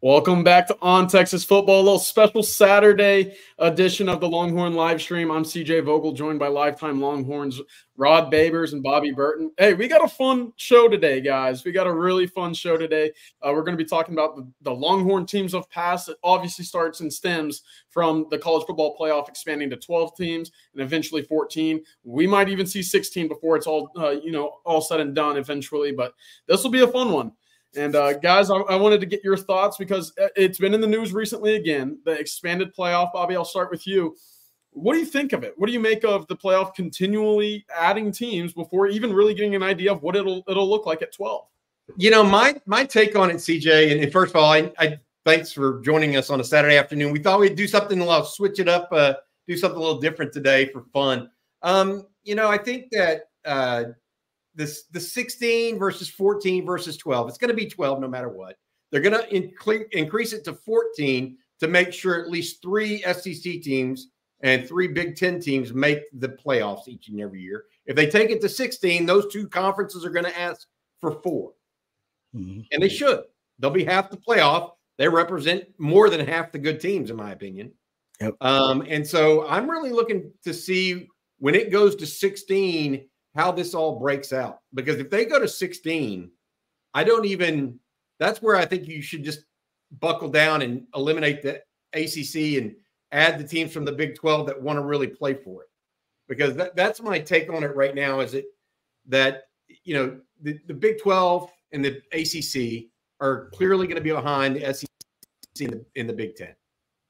Welcome back to On Texas Football, a little special Saturday edition of the Longhorn live stream. I'm CJ Vogel, joined by lifetime Longhorns Rod Babers and Bobby Burton. Hey, we got a fun show today, guys. We got a really fun show today. We're going to be talking about the Longhorn teams of past. It obviously starts and stems from the college football playoff expanding to 12 teams and eventually 14. We might even see 16 before it's all all said and done eventually. But this will be a fun one. And, guys, I wanted to get your thoughts because it's been in the news recently again, the expanded playoff. Bobby, I'll start with you. What do you think of it? What do you make of the playoff continually adding teams before even really getting an idea of what it'll look like at 12? You know, my take on it, CJ, and first of all, I thanks for joining us on a Saturday afternoon. We thought we'd do something a little, switch it up, do something a little different today for fun. You know, I think that the 16 versus 14 versus 12. It's going to be 12 no matter what. They're going to increase it to 14 to make sure at least 3 SEC teams and 3 Big Ten teams make the playoffs each and every year. If they take it to 16, those 2 conferences are going to ask for 4. Mm-hmm. And they should. They'll be half the playoff. They represent more than half the good teams, in my opinion. Yep. And so I'm really looking to see when it goes to 16 – how this all breaks out, because if they go to 16, that's where I think you should just buckle down and eliminate the ACC and add the teams from the Big 12 that want to really play for it. Because that's my take on it right now, is the Big 12 and the ACC are clearly going to be behind the SEC in the Big 10.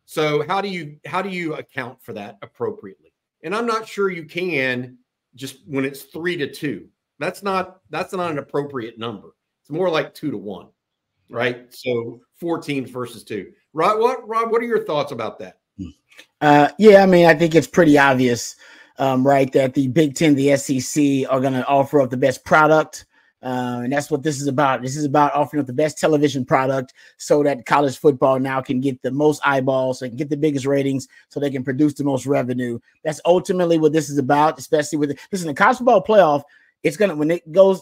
So how do you account for that appropriately? And I'm not sure you can. Just when it's 3-2, that's not an appropriate number. It's more like 2-1, right? So 14 versus 2. Rob, what are your thoughts about that? Yeah, I mean, I think it's pretty obvious, right, that the Big Ten, the SEC are going to offer up the best product, and that's what this is about. This is about offering up the best television product so that college football now can get the most eyeballs, so they can get the biggest ratings, so they can produce the most revenue. That's ultimately what this is about, especially with the college football playoff. It's gonna, when it goes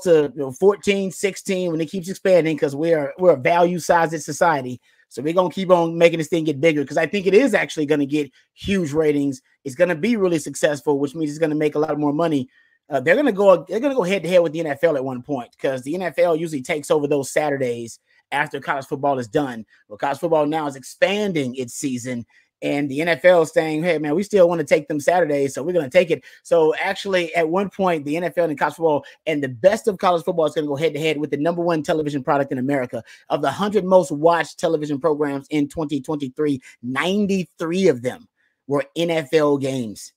to 14, 16, when it keeps expanding, because we're a value-sized society. So we're going to keep on making this thing get bigger, because I think it is actually going to get huge ratings. It's going to be really successful, which means it's going to make a lot more money. They're gonna go head to head with the NFL at one point, because the NFL usually takes over those Saturdays after college football is done. Well, college football now is expanding its season, and the NFL is saying, "Hey, man, we still want to take them Saturdays, so we're gonna take it." So actually, at one point, the NFL and college football and the best of college football is gonna go head to head with the #1 television product in America. Of the 100 most watched television programs in 2023, 93 of them were NFL games.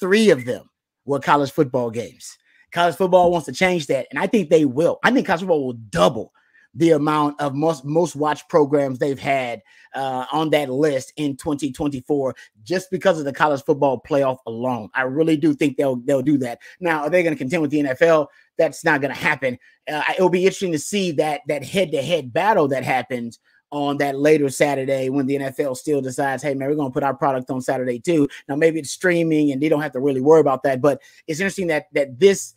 3 of them were college football games. College football wants to change that, and I think they will. I think college football will double the amount of most watched programs they've had on that list in 2024 just because of the college football playoff alone. I really do think they'll do that. Now, are they going to contend with the NFL? That's not going to happen. It'll be interesting to see that head-to-head battle that happens on that later Saturday when the NFL still decides, hey, man, we're going to put our product on Saturday too. Now, maybe it's streaming and they don't have to really worry about that. But it's interesting that this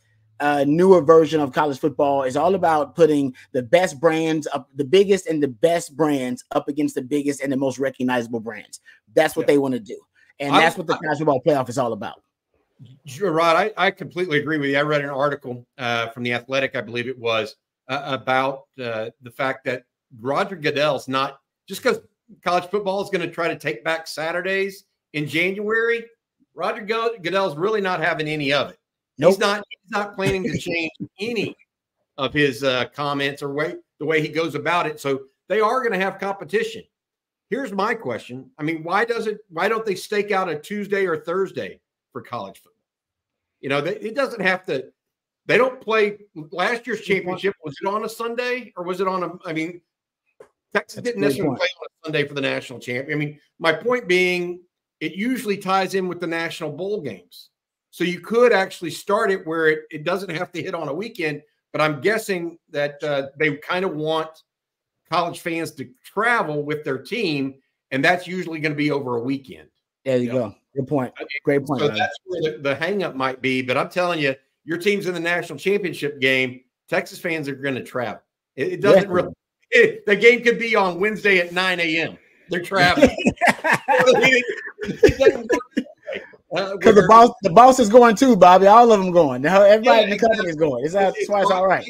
newer version of college football is all about putting the best brands up, the biggest and the best brands up against the biggest and the most recognizable brands. That's what they want to do. And that's what the college football playoff is all about. Sure, Rod, I completely agree with you. I read an article from The Athletic, I believe it was, about the fact that Roger Goodell's not, just because college football is going to try to take back Saturdays in January, Roger Goodell's really not having any of it. Nope. He's not planning to change any of his comments or the way he goes about it. So they are going to have competition. Here's my question. I mean, why don't they stake out a Tuesday or Thursday for college football? You know, it doesn't have to. They don't play last year's championship. Was it on a Sunday or was it on a, I mean, Texas didn't necessarily play on a Sunday for the national champion. I mean, my point being, it usually ties in with the national bowl games. So you could actually start it where it doesn't have to hit on a weekend, but I'm guessing that they kind of want college fans to travel with their team, and that's usually going to be over a weekend. There you go. Good point. Great point. So that's where the hang-up might be, but I'm telling you, your team's in the national championship game, Texas fans are going to travel. It doesn't really – The game could be on Wednesday at 9 a.m. They're traveling. Because the boss is going too, Bobby. All of them going. Now everybody in the company is going. That's why it's all right.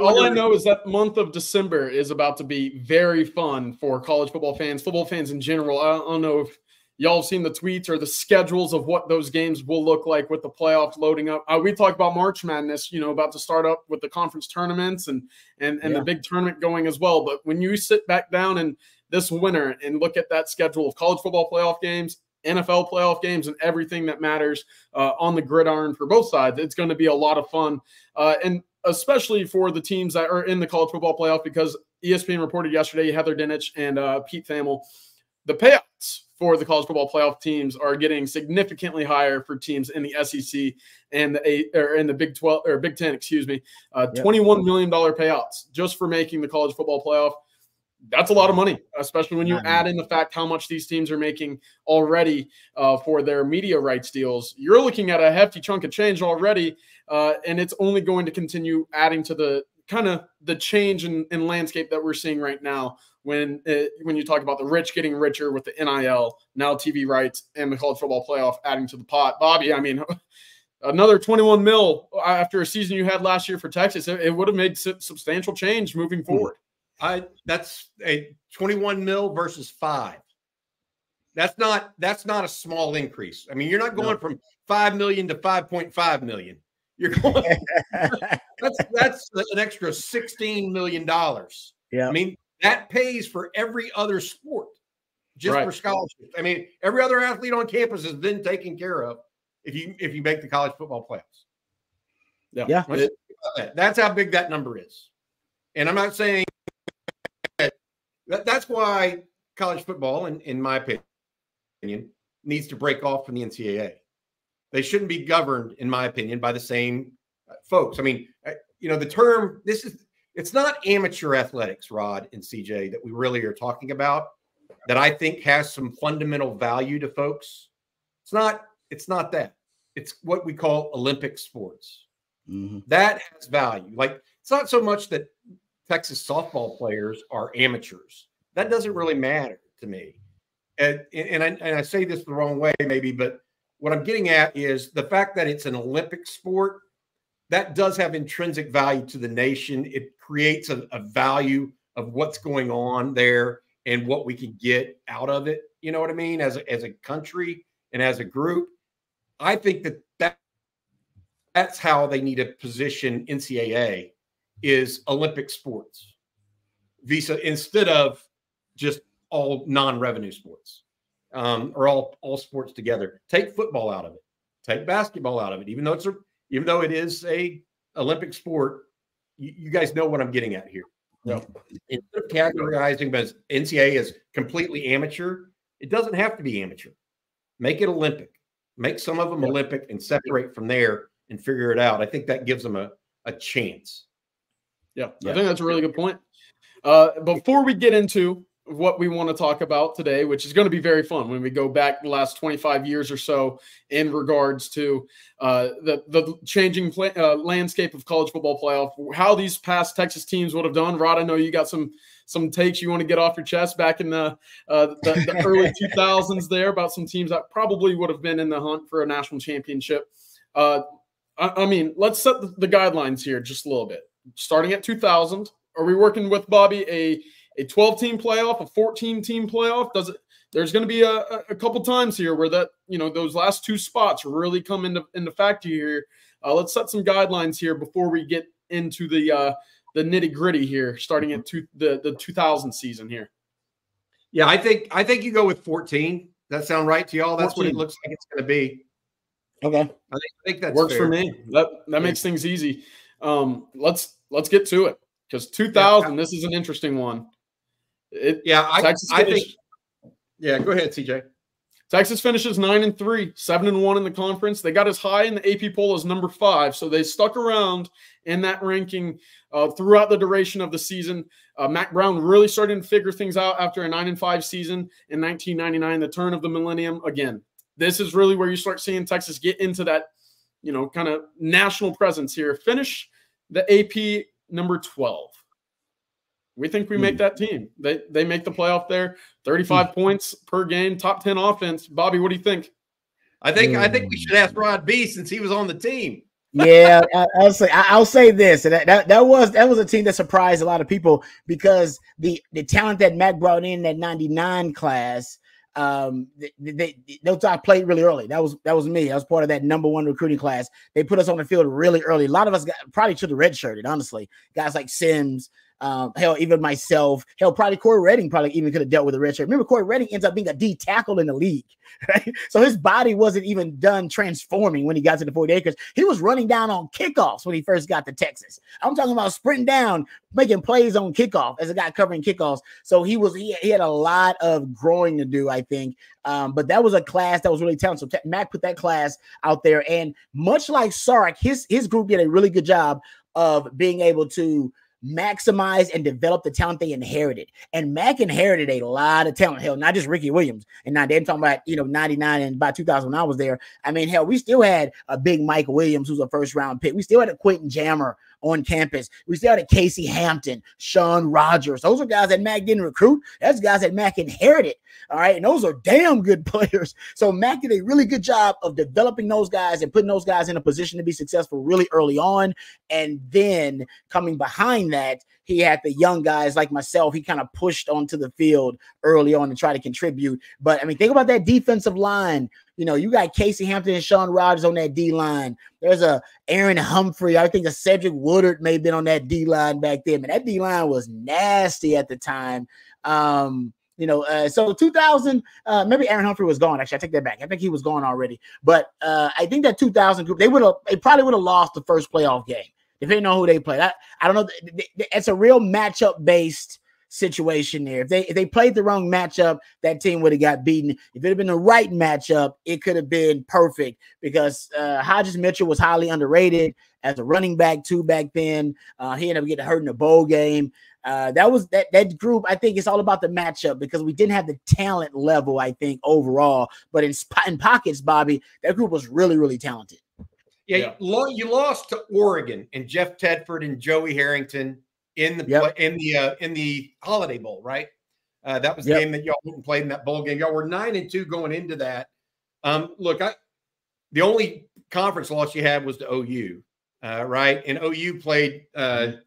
All I know is that month of December is about to be very fun for college football fans in general. I don't know if y'all have seen the tweets or the schedules of what those games will look like with the playoffs loading up. We talked about March Madness, you know, about to start up with the conference tournaments and the big tournament going as well. But when you sit back down and this winter and look at that schedule of college football playoff games, NFL playoff games, and everything that matters on the gridiron for both sides, it's going to be a lot of fun. And especially for the teams that are in the college football playoff, because ESPN reported yesterday, Heather Dinich and Pete Thamel, the payouts for the college football playoff teams are getting significantly higher for teams in the SEC and the Big 12 or Big 10, excuse me, $21 million payouts just for making the college football playoff. That's a lot of money, especially when you add in the fact how much these teams are making already for their media rights deals. You're looking at a hefty chunk of change already, and it's only going to continue adding to the kind of the change in landscape that we're seeing right now when you talk about the rich getting richer with the NIL, now TV rights, and the college football playoff adding to the pot. Bobby, I mean – another 21 mil after a season you had last year for Texas, it would have made substantial change moving forward. That's a 21 mil versus 5. That's not a small increase. I mean, you're not going from 5 million to 5.5 million. You're going that's an extra $16 million. Yeah. I mean, that pays for every other sport just for scholarships. I mean, every other athlete on campus is then taken care of if you make the college football playoffs. Yeah. That's how big that number is. And I'm not saying that's why college football, in my opinion, needs to break off from the NCAA. They shouldn't be governed, in my opinion, by the same folks. I mean, you know, the term, it's not amateur athletics, Rod and CJ, that we really are talking about, that I think has some fundamental value to folks. It's not that. It's what we call Olympic sports. Mm-hmm. That has value. Like, it's not so much that Texas softball players are amateurs. That doesn't really matter to me. And I say this the wrong way maybe, but what I'm getting at is the fact that it's an Olympic sport, that does have intrinsic value to the nation. It creates a value of what's going on there and what we can get out of it. You know what I mean? As a country and as a group, I think that's how they need to position NCAA is Olympic sports visa instead of just all non-revenue sports or all sports together. Take football out of it. Take basketball out of it. Even though it is a Olympic sport, you guys know what I'm getting at here. So instead of categorizing as NCAA as completely amateur, it doesn't have to be amateur. Make it Olympic. Make some of them Olympic and separate from there and figure it out. I think that gives them a chance. Yeah, I think that's a really good point. Before we get into what we want to talk about today, which is going to be very fun when we go back the last 25 years or so in regards to the changing landscape of college football playoff, how these past Texas teams would have done. Rod, I know you got some takes you want to get off your chest back in the early 2000s there about some teams that probably would have been in the hunt for a national championship. I mean, let's set the guidelines here just a little bit. Starting at 2000, are we working with Bobby a 12-team playoff, a 14-team playoff? There's going to be a couple times here where that, you know, those last two spots really come into factor here. Let's set some guidelines here before we get into the nitty gritty here. Starting at the 2000 season here. Yeah, I think you go with 14. Does that sound right to y'all? That's 14. What it looks like it's going to be. Okay, I think that works fair for me. That makes things easy. Let's get to it because 2000. This is an interesting one. Go ahead, CJ. Texas finishes 9-3, 7-1 in the conference. They got as high in the AP poll as number 5, so they stuck around in that ranking throughout the duration of the season. Mac Brown really started to figure things out after a 9-5 season in 1999, the turn of the millennium. Again, this is really where you start seeing Texas get into that, you know, kind of national presence here. Finish the AP number 12. We think we make that team. They make the playoff there. 35 points per game, top 10 offense. Bobby, what do you think? I think we should ask Rod B since he was on the team. Yeah, I'll say this, and that was a team that surprised a lot of people because the talent that Mac brought in that '99 class, I played really early. That was me. I was part of that #1 recruiting class. They put us on the field really early. A lot of us probably should have redshirted, honestly. Guys like Sims. Hell, even myself. Hell, probably Corey Redding probably even could have dealt with a red shirt. Remember, Corey Redding ends up being a D tackle in the league, right? So his body wasn't even done transforming when he got to the 40 acres. He was running down on kickoffs when he first got to Texas. I'm talking about sprinting down, making plays on kickoff as a guy covering kickoffs. So he had a lot of growing to do, I think. But that was a class that was really talented. So Mac put that class out there. And much like Sark, his group did a really good job of being able to maximize and develop the talent they inherited. And Mac inherited a lot of talent. Hell, not just Ricky Williams. And now they're talking about, you know, 99 and by 2000 when I was there. I mean, hell, we still had a Big Mike Williams, who's a first-round pick. We still had a Quentin Jammer on campus. We still had a Casey Hampton, Sean Rogers. Those are guys that Mac didn't recruit. That's guys that Mac inherited. All right. And those are damn good players. So Mac did a really good job of developing those guys and putting those guys in a position to be successful really early on. And then coming behind that, he had the young guys like myself. He kind of pushed onto the field early on to try to contribute. But I mean, think about that defensive line. You know, you got Casey Hampton and Sean Rogers on that D line. There's a Aaron Humphrey. I think a Cedric Woodard may have been on that D line back then. But that D line was nasty at the time. So 2000, maybe Aaron Humphrey was gone. Actually, I take that back. I think he was gone already. But I think that 2000 group, they probably would have lost the first playoff game depending on who they played. I don't know. It's a real matchup based situation there. If they played the wrong matchup, that team would have got beaten. If it had been the right matchup, it could have been perfect because Hodges Mitchell was highly underrated as a running back too back then. He ended up getting hurt in a bowl game. That group. I think it's all about the matchup because we didn't have the talent level, I think, overall. But in pockets, Bobby, that group was really, really talented. Yeah. You lost to Oregon and Jeff Tedford and Joey Harrington in the Holiday Bowl, right? That was the game that y'all wouldn't play in that bowl game. Y'all were 9-2 going into that. The only conference loss you had was to OU, right? And OU played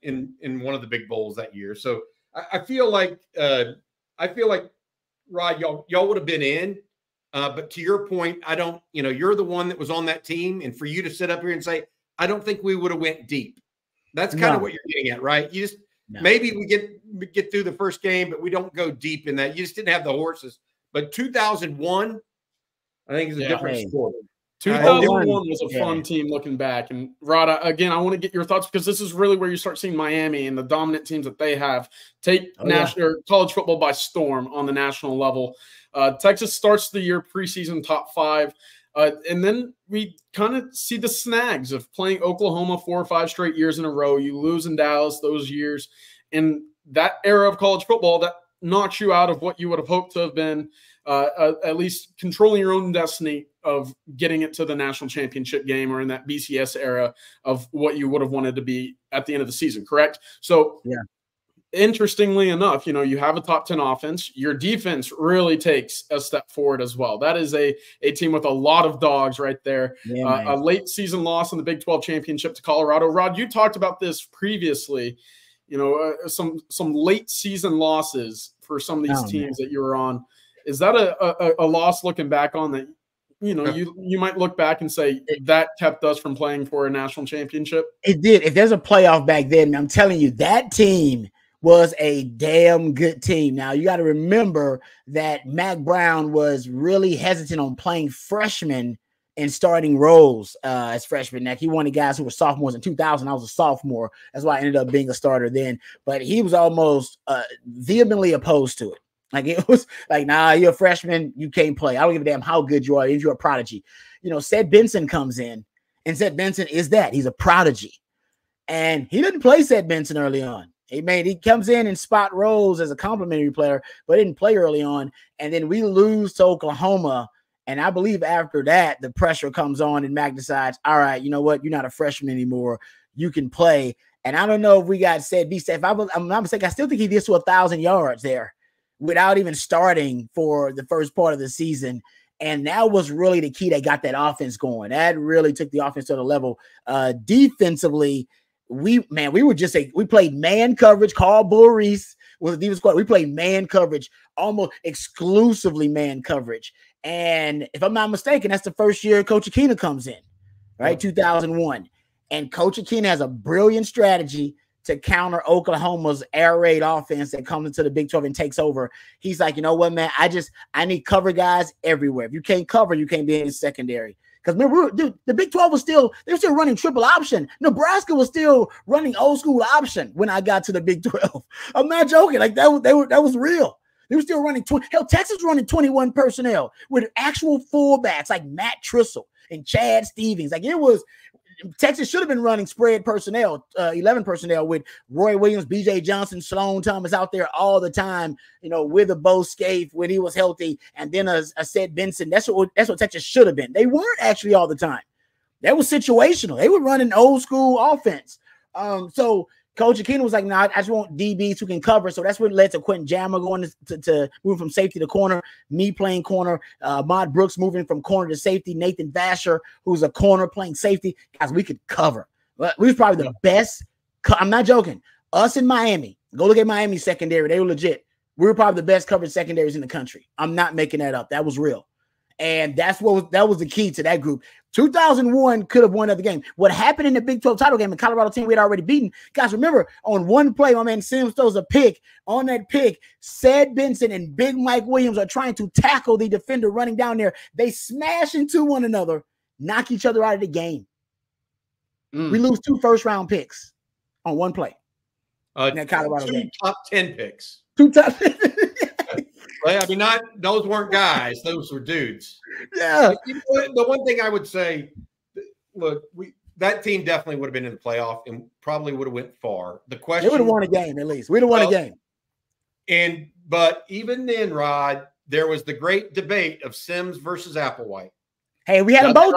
in one of the big bowls that year. So I feel like Rod, y'all would have been in. But to your point, you're the one that was on that team. And for you to sit up here and say, I don't think we would have went deep. That's kind of what you're getting at, right? You just maybe we get through the first game, but we don't go deep in that. You just didn't have the horses. But 2001, I think is a different story. 2001 was a fun team looking back. And Rod, again, I want to get your thoughts because this is really where you start seeing Miami and the dominant teams that they have take national college football by storm on the national level. Texas starts the year preseason top 5. And then we kind of see the snags of playing Oklahoma 4 or 5 straight years in a row. You lose in Dallas those years. And that era of college football, that knocks you out of what you would have hoped to have been, at least controlling your own destiny of getting it to the national championship game or in that BCS era of what you would have wanted to be at the end of the season, correct? So interestingly enough, you have a top 10 offense. Your defense really takes a step forward as well. That is a team with a lot of dogs right there. A late season loss in the Big 12 championship to Colorado. Rod, you talked about this previously, some late season losses for some of these teams that you were on. Is that a loss looking back on that, you might look back and say that kept us from playing for a national championship? It did. If there's a playoff back then, I'm telling you, that team was a damn good team. Now, you got to remember that Mac Brown was really hesitant on playing freshmen and starting roles as freshmen. Now, he wanted guys who were sophomores. In 2000, I was a sophomore. That's why I ended up being a starter then. But he was almost vehemently opposed to it. Like, it was like, nah, you're a freshman. You can't play. I don't give a damn how good you are. You're a prodigy. Seth Benson comes in, and Seth Benson is that. He's a prodigy. And he didn't play Seth Benson early on. He comes in and spot roles as a complimentary player, but didn't play early on. And then we lose to Oklahoma. And I believe after that, the pressure comes on and Mac decides, all right, you know what? You're not a freshman anymore. You can play. And I don't know if we got said B. If I'm not mistaken, I still think he gets to 1,000 yards there without even starting for the first part of the season. And that was really the key that got that offense going. That really took the offense to the level. Defensively, we played man coverage. Carl Bull Reese was the defense squad. We played man coverage, almost exclusively man coverage. And if I'm not mistaken, that's the first year Coach Akina comes in, right? 2001. And Coach Akina has a brilliant strategy to counter Oklahoma's air raid offense that comes into the Big 12 and takes over. He's like, you know what, man? I need cover guys everywhere. If you can't cover, you can't be in the secondary. Because remember, dude, the Big 12 was still, they were still running triple option. Nebraska was still running old school option when I got to the Big 12. I'm not joking. Like that was real. They were still running. Hell, Texas running 21 personnel with actual fullbacks like Matt Trissel and Chad Stevens. Like it was. Texas should have been running spread personnel, 11 personnel with Roy Williams, B.J. Johnson, Sloan Thomas out there all the time, you know, with a Bo Scaife when he was healthy, and then a Seth Benson. That's what Texas should have been. They weren't actually all the time. That was situational. They were running old school offense. So Coach Akina was like, no, I just want DBs who can cover. So that's what led to Quentin Jammer going to moving from safety to corner, me playing corner, Ahmad Brooks moving from corner to safety, Nathan Vasher, who's a corner playing safety. Guys, we could cover. We was probably the best. I'm not joking. Us in Miami. Go look at Miami's secondary. They were legit. We were probably the best covered secondaries in the country. I'm not making that up. That was real. And that's that was the key to that group. 2001 could have won another game. What happened in the Big 12 title game in Colorado team we had already beaten? Guys, remember, on one play, my man Sims throws a pick. On that pick, Seth Benson and Big Mike Williams are trying to tackle the defender running down there. They smash into one another, knock each other out of the game. We lose 2 first-round picks on one play. In that Colorado game. Top 10 picks. 2 top I mean, those weren't guys; those were dudes. Yeah. The one thing I would say, look, that team definitely would have been in the playoff and probably would have went far. The question, they would have won a game at least. We'd have won a game. And but even then, Rod, there was the great debate of Sims versus Applewhite. Hey, we had them both.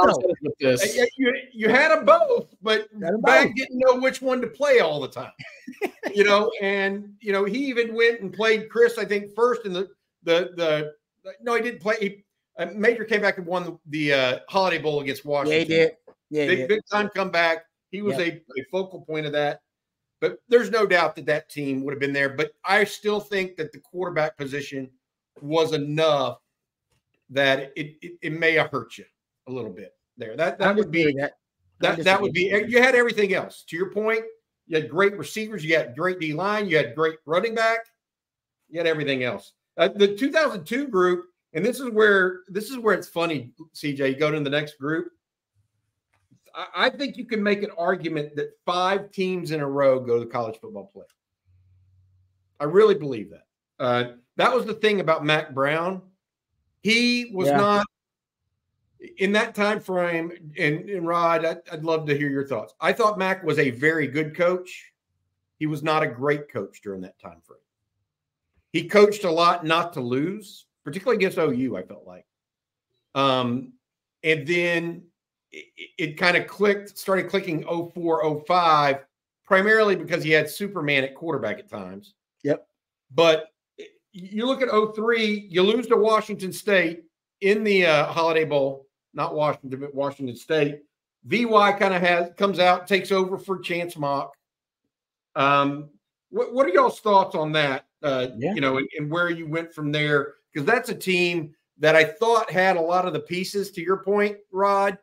Though. You had them both, but Mac didn't know which one to play all the time. You know, and you know he even went and played Chris. I think first in the no, he didn't play. Major came back and won the Holiday Bowl against Washington. Yeah, he did. Yeah, big time comeback. He was a focal point of that. But there's no doubt that that team would have been there. But I still think that the quarterback position was enough that it may have hurt you a little bit there. That would be that would be. You had everything else. To your point, you had great receivers. You had great D line. You had great running back. You had everything else. The 2002 group, and this is where it's funny, CJ. You go to the next group. I think you can make an argument that 5 teams in a row go to the college football playoff. I really believe that. That was the thing about Mac Brown. He was not in that time frame. And Rod, I'd love to hear your thoughts. I thought Mac was a very good coach. He was not a great coach during that time frame. He coached a lot not to lose, particularly against OU, I felt like. And then it kind of started clicking 04, 05, primarily because he had Superman at quarterback at times. Yep. But you look at 03, you lose to Washington State in the Holiday Bowl, not Washington, but Washington State. VY kind of comes out, takes over for Chance Mock. What are y'all's thoughts on that? You know, and where you went from there, because that's a team that I thought had a lot of the pieces to your point, Rod,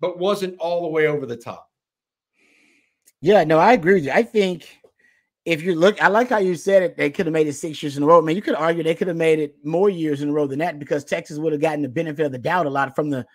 but wasn't all the way over the top. Yeah, no, I agree with you. I think if you look, I like how you said it, they could have made it 6 years in a row. Man, you could argue they could have made it more years in a row than that because Texas would have gotten the benefit of the doubt a lot from the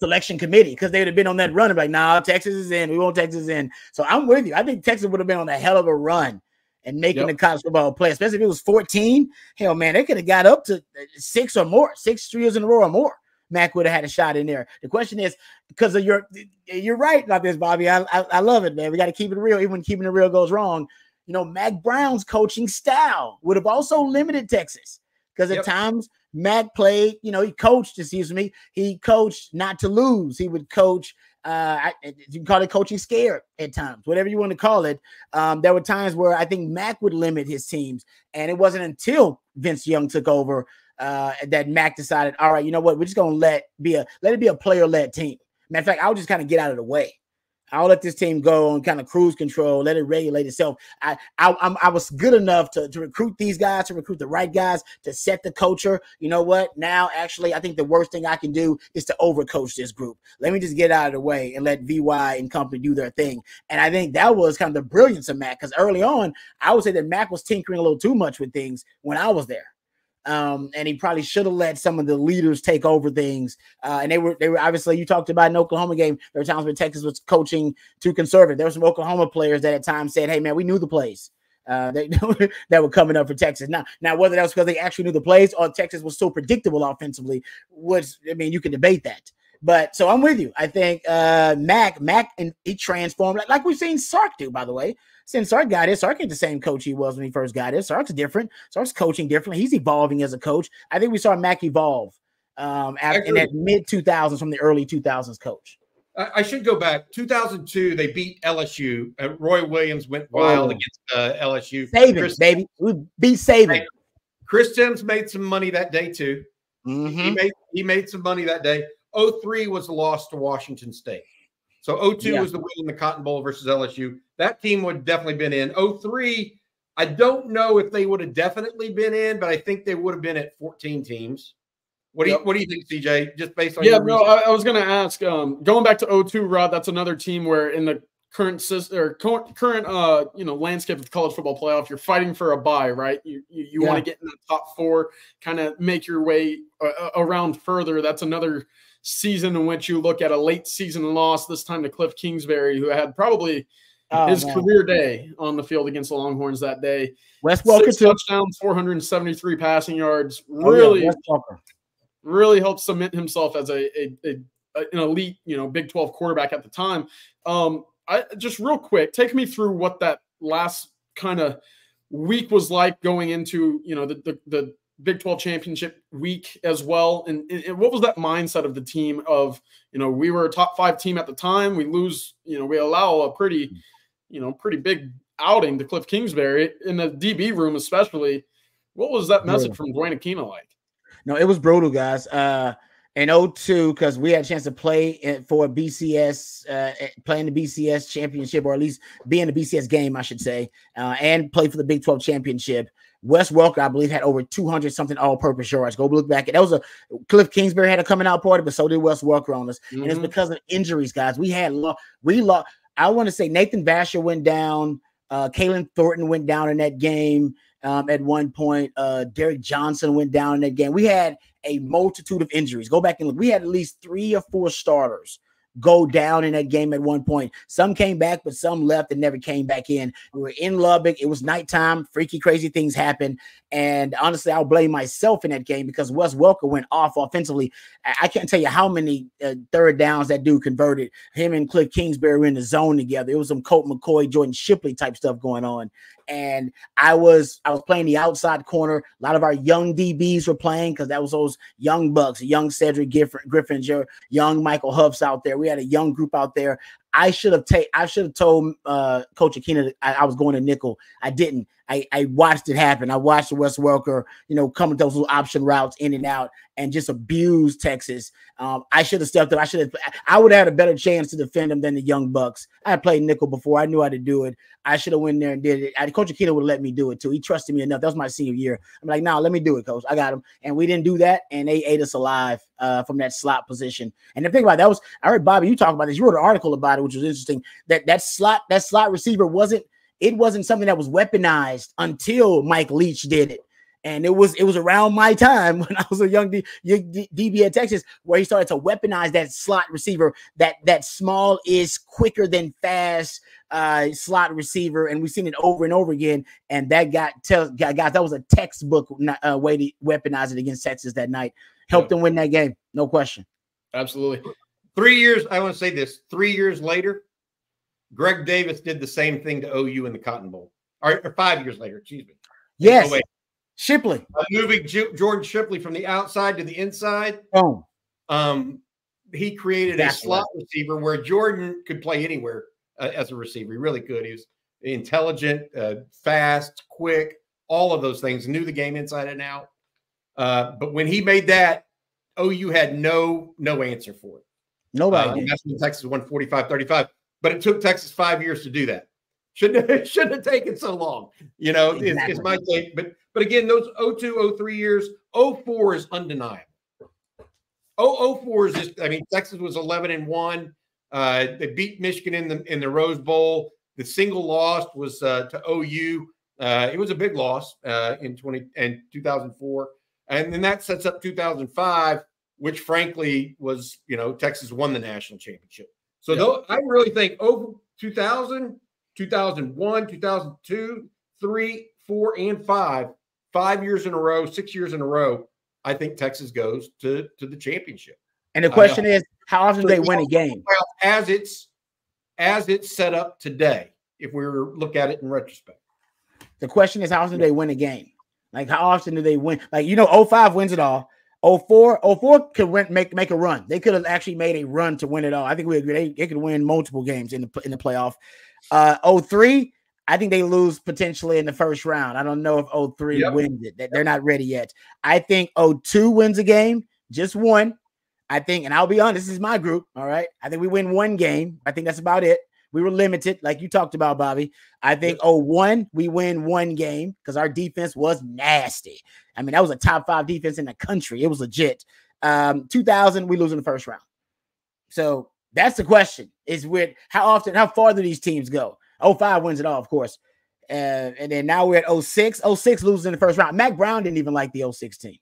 selection committee because they would have been on that run and be like, nah, Texas is in. We want Texas in. So I'm with you. I think Texas would have been on a hell of a run. And making the college football play, especially if it was 14, hell, man, they could have got up to 6 or more, 6 years in a row or more. Mac would have had a shot in there. The question is, because of you're right about this, Bobby. I love it, man. We got to keep it real, even when keeping it real goes wrong. You know, Mac Brown's coaching style would have also limited Texas because at times Mac played, you know, he coached, excuse me. He coached not to lose. He would coach, you can call it coaching scared at times, whatever you want to call it. There were times where I think Mac would limit his teams. And it wasn't until Vince Young took over that Mac decided, all right, you know what, we're just going to let it be a player-led team. Matter of fact, I'll just kind of get out of the way. I'll let this team go on kind of cruise control, let it regulate itself. I was good enough to recruit these guys, to recruit the right guys, to set the culture. You know what? Now, actually, I think the worst thing I can do is to overcoach this group. Let me just get out of the way and let VY and company do their thing. And I think that was kind of the brilliance of Mac, because early on, I would say that Mac was tinkering a little too much with things when I was there. And he probably should have let some of the leaders take over things. And they were obviously, you talked about an Oklahoma game. There were times when Texas was coaching too conservative. There were some Oklahoma players that at times said, hey, man, we knew the plays that were coming up for Texas. Now, whether that was because they actually knew the plays or Texas was so predictable offensively, was, I mean, you can debate that. But so I'm with you. I think Mac, and he transformed like we've seen Sark do, by the way. Since Sark got it, Sark ain't the same coach he was when he first got it. Sark's different. Sark's coaching differently. He's evolving as a coach. I think we saw Mac evolve in that mid-2000s from the early 2000s coach. I should go back. 2002, they beat LSU. Roy Williams went wild against LSU. Saving, baby. We beat Saving. Chris Sims made some money that day, too. Mm-hmm. He made some money that day. 2003 was the loss to Washington State. So 2002 was the win in the Cotton Bowl versus LSU. That team would have definitely been in. 2003, I don't know if they would have definitely been in, but I think they would have been at 14 teams. What do you think, CJ, just based on your research? I was going to ask, going back to 2002, Rod, that's another team where in the current system or current landscape of college football playoff, you're fighting for a bye, right? You want to get in the top four, kind of make your way around further. That's another season in which you look at a late season loss, this time to Cliff Kingsbury, who had probably career day on the field against the Longhorns that day. Wes Welker, 6 touchdowns, 473 passing yards. Really helped cement himself as an elite, Big 12 quarterback at the time. I just real quick, take me through what that last kind of week was like going into, the Big 12 championship week as well. And what was that mindset of the team of, we were a top 5 team at the time. We lose, we allow a pretty big outing to Cliff Kingsbury in the DB room, especially. What was that message from Dwayne Akina like? No, it was brutal, guys. In 2002, because we had a chance to play for BCS, playing the BCS championship, or at least be in the BCS game, I should say, and play for the Big 12 championship. Wes Welker, I believe, had over 200-something all-purpose yards. Go look back. That was Cliff Kingsbury had a coming-out party, but so did Wes Welker on us. Mm-hmm. And it's because of injuries, guys. We lost. I want to say Nathan Vasher went down. Kalen Thornton went down in that game. At one point, Derek Johnson went down in that game. We had a multitude of injuries. Go back and look. We had at least 3 or 4 starters go down in that game at one point. Some came back, but some left and never came back in. We were in Lubbock. It was nighttime. Freaky, crazy things happened. And honestly, I'll blame myself in that game because Wes Welker went off offensively. I can't tell you how many 3rd downs that dude converted. Him and Cliff Kingsbury were in the zone together. It was some Colt McCoy, Jordan Shipley type stuff going on. And I was playing the outside corner. A lot of our young DBs were playing because that was those young bucks, young Cedric Griffin, your young Michael Huffs out there. We had a young group out there. I should have told Coach Akina I was going to nickel. I didn't. I watched it happen. I watched Wes Welker, come with those little option routes in and out and just abuse Texas. I should have stepped up. I would have had a better chance to defend him than the young bucks. I had played nickel before. I knew how to do it. I should have went there and did it. Coach Akina would have let me do it too. He trusted me enough. That was my senior year. I'm like, nah, let me do it, Coach. I got him. And we didn't do that. And they ate us alive from that slot position. And the thing about that was, I heard Bobby, you talk about this. You wrote an article about it, which was interesting. That slot receiver wasn't something that was weaponized until Mike Leach did it. And it was around my time when I was a young DB at Texas where he started to weaponize that slot receiver, that small is quicker than fast slot receiver. And we've seen it over and over again. And that guys, that was a textbook way to weaponize it against Texas that night. Helped them win that game. No question. Absolutely. 3 years, I want to say this, 3 years later, Greg Davis did the same thing to OU in the Cotton Bowl. Or 5 years later, excuse me. Yes. Shipley. Moving Jordan Shipley from the outside to the inside. Oh. He created a slot receiver where Jordan could play anywhere as a receiver. He really could. He was intelligent, fast, quick, all of those things. Knew the game inside and out. But when he made that, OU had no answer for it. Nobody did. That's when Texas won 45-35. But it took Texas 5 years to do that. Shouldn't have taken so long, you know, exactly. Is my take. But again, those 02, 03 years, 04 is undeniable. 04 is just, I mean, Texas was 11-1. They beat Michigan in the Rose Bowl. The single loss was to OU. It was a big loss in 2004. And then that sets up 2005, which frankly was, you know, Texas won the national championship. So yeah. Though, I really think over 2000, 2001, 2002, 3, 4, and 5, 5 years in a row, 6 years in a row, I think Texas goes to the championship. And the question is, how often do they win a game? Well, as it's set up today, if we were to look at it in retrospect. The question is, how often do they win a game? Like, how often do they win? Like, you know, 05 wins it all. 04 could win, make a run. They could have actually made a run to win it all. I think we agree. They could win multiple games in the playoff. 03, I think they lose potentially in the first round. I don't know if 03 wins it. They're not ready yet. I think 02 wins a game, just one. I think, and I'll be honest, this is my group, all right? I think we win one game. I think that's about it. We were limited, like you talked about, Bobby. I think 01, we win one game because our defense was nasty. I mean, that was a top-5 defense in the country. It was legit. 2000, we lose in the first round. So that's the question, is with how far do these teams go? 05 wins it all, of course. And then now we're at 06. 06 loses in the first round. Mac Brown didn't even like the 06 team.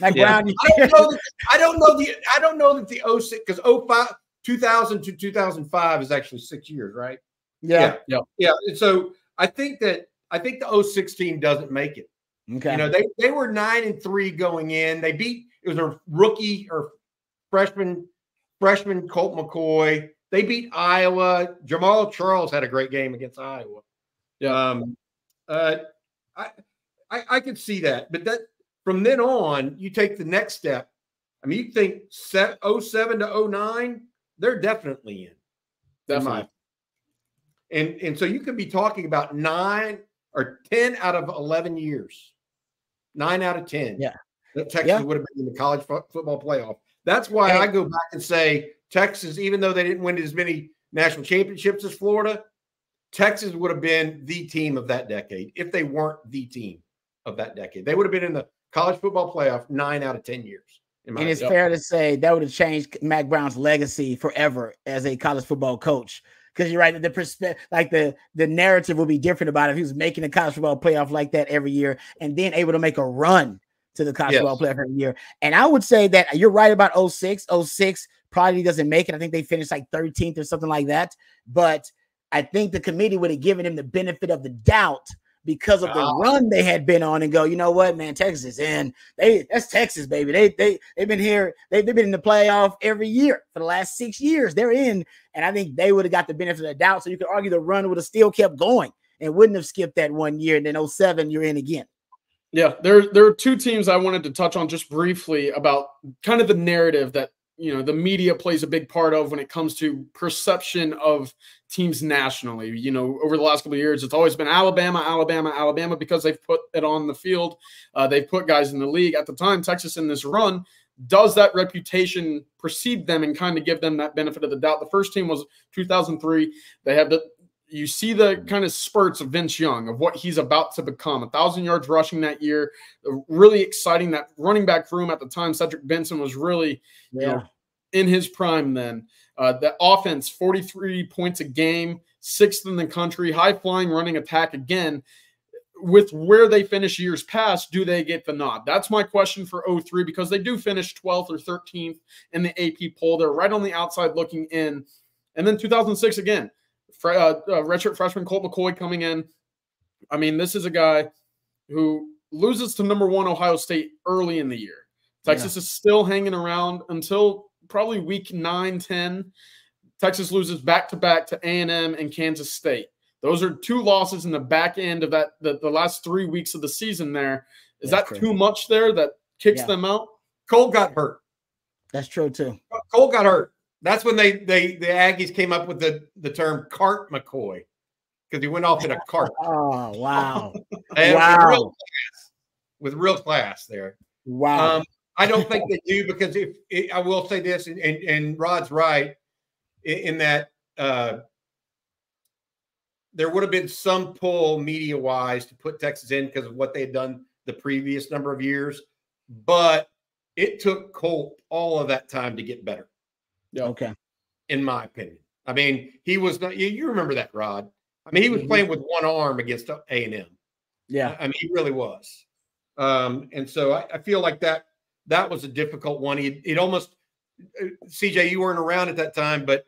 Mac Brown. I don't know that the 06, because 05 – 2000 to 2005 is actually 6 years, right? Yeah. So I think the 06 team doesn't make it. Okay. You know, they were 9-3 going in. They beat, it was a rookie or freshman Colt McCoy. They beat Iowa. Jamal Charles had a great game against Iowa. Yeah. I could see that, but that from then on, you take the next step. I mean, you think 07 to 09. They're definitely in. Definitely. And so you could be talking about 9 or 10 out of 11 years. 9 out of 10. Yeah. That Texas would have been in the college football playoff. That's why I go back and say Texas, even though they didn't win as many national championships as Florida, Texas would have been the team of that decade if they weren't the team of that decade. They would have been in the college football playoff 9 out of 10 years. And it's fair to say that would have changed Mac Brown's legacy forever as a college football coach. Because you're right, the perspective, like the narrative would be different about if he was making a college football playoff like that every year and then able to make a run to the college football playoff every year. And I would say that you're right about 06. 06 probably doesn't make it. I think they finished like 13th or something like that. But I think the committee would have given him the benefit of the doubt because of the run they had been on and go, you know what, man, Texas in. That's Texas, baby. They've been here. They've been in the playoff every year for the last 6 years. They're in, and I think they would have got the benefit of the doubt. So you could argue the run would have still kept going and wouldn't have skipped that 1 year, and then 07, you're in again. Yeah, there are two teams I wanted to touch on just briefly about kind of the narrative that, you know, the media plays a big part of when it comes to perception of teams nationally. You know, over the last couple of years, it's always been Alabama, Alabama, Alabama, because they've put it on the field. They've put guys in the league at the time. Texas in this run, does that reputation precede them and kind of give them that benefit of the doubt? The first team was 2003. They have you see the kind of spurts of Vince Young, of what he's about to become. 1,000 yards rushing that year. Really exciting. That running back room at the time, Cedric Benson was really you know, in his prime then. The offense, 43 points a game, 6th in the country, high-flying running attack again. With where they finish years past, do they get the nod? That's my question for 03, because they do finish 12th or 13th in the AP poll. They're right on the outside looking in. And then 2006 again. Redshirt freshman Colt McCoy coming in. I mean, this is a guy who loses to #1 Ohio State early in the year. Texas is still hanging around until probably week 9, 10. Texas loses back-to-back to A&M and Kansas State. Those are two losses in the back end of the last 3 weeks of the season there. Is that too much there that kicks them out? Cole got hurt. That's true too. Cole got hurt. That's when the Aggies came up with the term cart McCoy, because he went off in a cart. Oh, wow. And wow. With real class there. Wow. I don't think they do, because if I will say this, and Rod's right in that there would have been some pull media-wise to put Texas in because of what they had done the previous number of years. But it took Colt all of that time to get better. Okay. In my opinion. I mean, he was not – you remember that, Rod. I mean, he was playing with one arm against A&M. Yeah. I mean, he really was. And so I feel like that was a difficult one. It almost – CJ, you weren't around at that time, but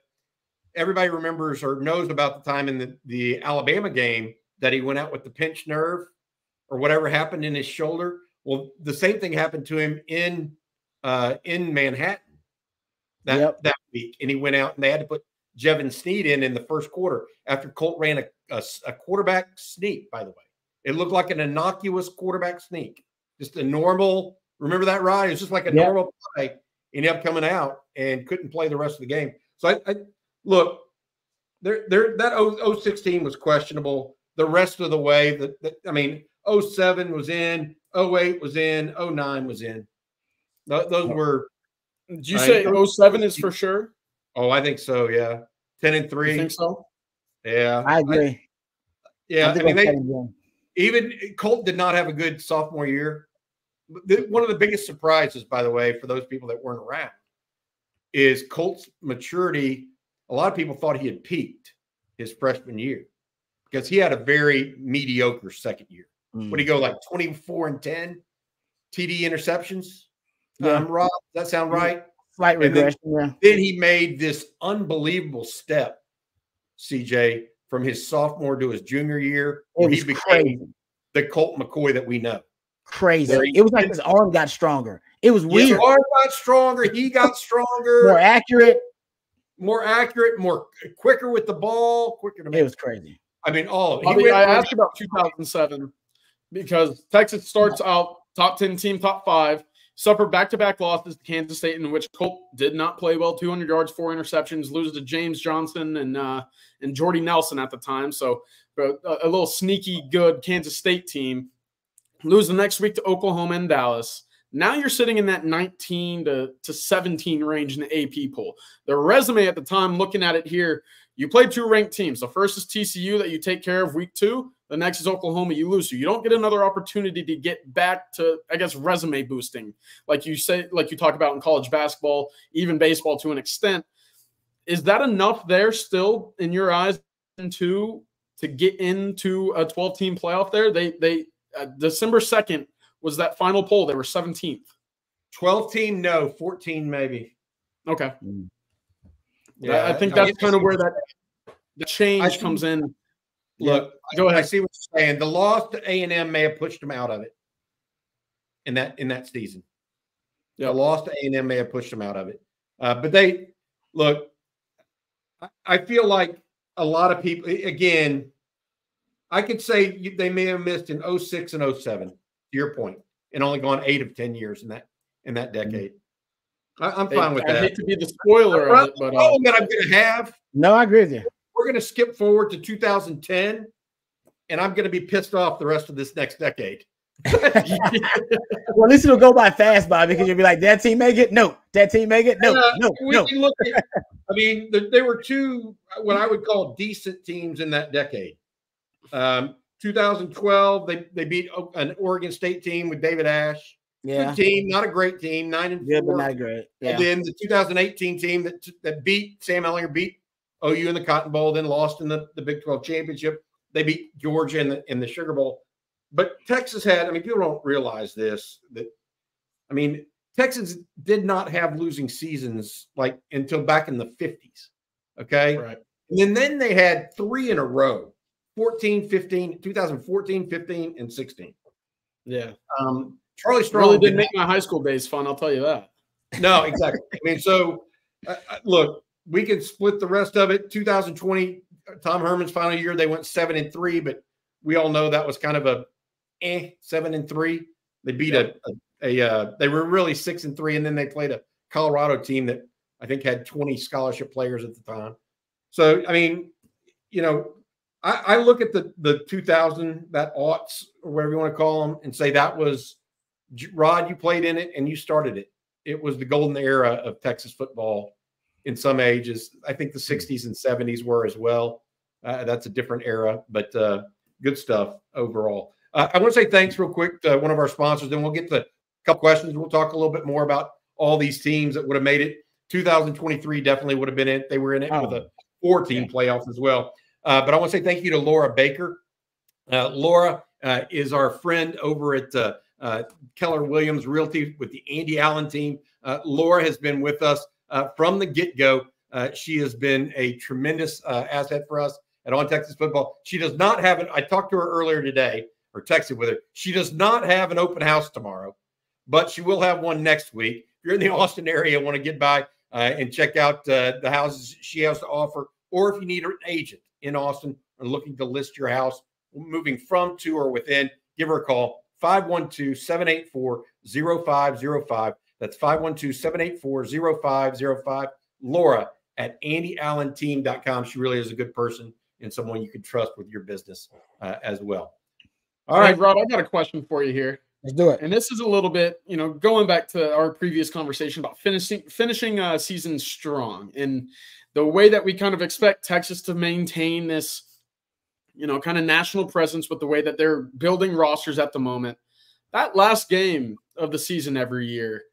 everybody remembers or knows about the time in the Alabama game that he went out with the pinched nerve or whatever happened in his shoulder. Well, the same thing happened to him in Manhattan that week, and he went out, and they had to put Jevin Snead in the first quarter after Colt ran a quarterback sneak. By the way, it looked like an innocuous quarterback sneak, just a normal. Remember that, Rod? It was just like a normal play. Ended up coming out and couldn't play the rest of the game. So I look, there that 016 was questionable. The rest of the way, I mean, 07 was in. 08 was in. 09 was in. Those were. Did you say 07 is for sure? Oh, I think so. Yeah, 10-3. You think so? Yeah, I agree. Even Colt did not have a good sophomore year. One of the biggest surprises, by the way, for those people that weren't around, is Colt's maturity. A lot of people thought he had peaked his freshman year because he had a very mediocre second year. What do you go, like 24-10 TD interceptions? Yeah. Rob, does that sound right? Slight regression, Then he made this unbelievable step, CJ, from his sophomore to his junior year. Where he became the Colt McCoy that we know. Crazy. It was like his arm got stronger. It was weird. His arm got stronger. He got stronger. More accurate, more quicker with the ball, quicker to make. It was crazy. I mean, all of it. I asked about 2007 because Texas starts out top 10 team, top 5, suffered back-to-back losses to Kansas State, in which Colt did not play well, 200 yards, 4 interceptions, loses to James Johnson and Jordy Nelson at the time. So a little sneaky good Kansas State team. Lose the next week to Oklahoma and Dallas. Now you're sitting in that 19 to 17 range in the AP poll. The resume at the time, looking at it here, you play 2 ranked teams. The first is TCU that you take care of week 2. The next is Oklahoma you lose to. You don't get another opportunity to get back to, I guess, resume boosting, like you say, like you talk about in college basketball, even baseball to an extent. Is that enough there still in your eyes to get into a 12-team playoff there? They December 2nd was that final poll. They were 17th. 12-team, no. 14 maybe. Okay. Yeah, I think that's kind of where the change comes in. Look, go ahead. I see what you're saying. The loss to A&M may have pushed him out of it in that season. Yeah. The loss to A&M may have pushed him out of it. But they – look, I feel like a lot of people – again, I could say they may have missed in 06 and 07, to your point, and only gone 8 of 10 years in that decade. Mm-hmm. I'm fine with that. I hate to be the spoiler of it, but that I'm going to have. No, I agree with you. We're going to skip forward to 2010, and I'm going to be pissed off the rest of this next decade. Well, at least it'll go by fast, Bobby, because you'll be like, "That team make it? No. That team make it? No. No. Look at, I mean, there were 2 what I would call decent teams in that decade. 2012, they beat an Oregon State team with David Ash. Yeah. Good team, not a great team, 9-4. Yeah, but not great. Yeah. And then the 2018 team that beat Sam Ellinger, beat OU in the Cotton Bowl, then lost in the Big 12 championship. They beat Georgia in the Sugar Bowl. But Texas had, I mean, people don't realize this. Texas did not have losing seasons like until back in the 50s. Okay. Right. And then they had 3 in a row, 2014, 15, and 16. Yeah. Charlie Strong really didn't make my high school days fun, I'll tell you that. No, exactly. I mean, so, look, we can split the rest of it. 2020, Tom Herman's final year, they went 7-3, but we all know that was kind of a 7-3. They beat they were really 6-3, and then they played a Colorado team that I think had 20 scholarship players at the time. So, I mean, you know, I look at the 2000, that aughts or whatever you want to call them, and say that was, Rod, you played in it and you started it. It was the golden era of Texas football in some ages. I think the 60s and 70s were as well. That's a different era, but good stuff overall. I want to say thanks real quick to one of our sponsors. Then we'll get to a couple questions. We'll talk a little bit more about all these teams that would have made it. 2023 definitely would have been it. They were in it with a 4-team playoff as well. But I want to say thank you to Laura Baker. Laura is our friend over at Keller Williams Realty with the Andy Allen team. Laura has been with us from the get-go. She has been a tremendous asset for us at On Texas Football. She does not have an – I talked to her earlier today or texted with her. She does not have an open house tomorrow, but she will have one next week. If you're in the Austin area and want to get by and check out the houses she has to offer, or if you need an agent in Austin or looking to list your house, moving from, to, or within, give her a call. 512-784-0505. That's 512-784-0505. Laura at AndyAllenTeam.com. She really is a good person and someone you can trust with your business as well. All right, Rod, I got a question for you here. Let's do it. And this is a little bit, you know, going back to our previous conversation about finishing season strong and the way that we kind of expect Texas to maintain this, you know, kind of national presence with the way that they're building rosters at the moment. That last game of the season every year,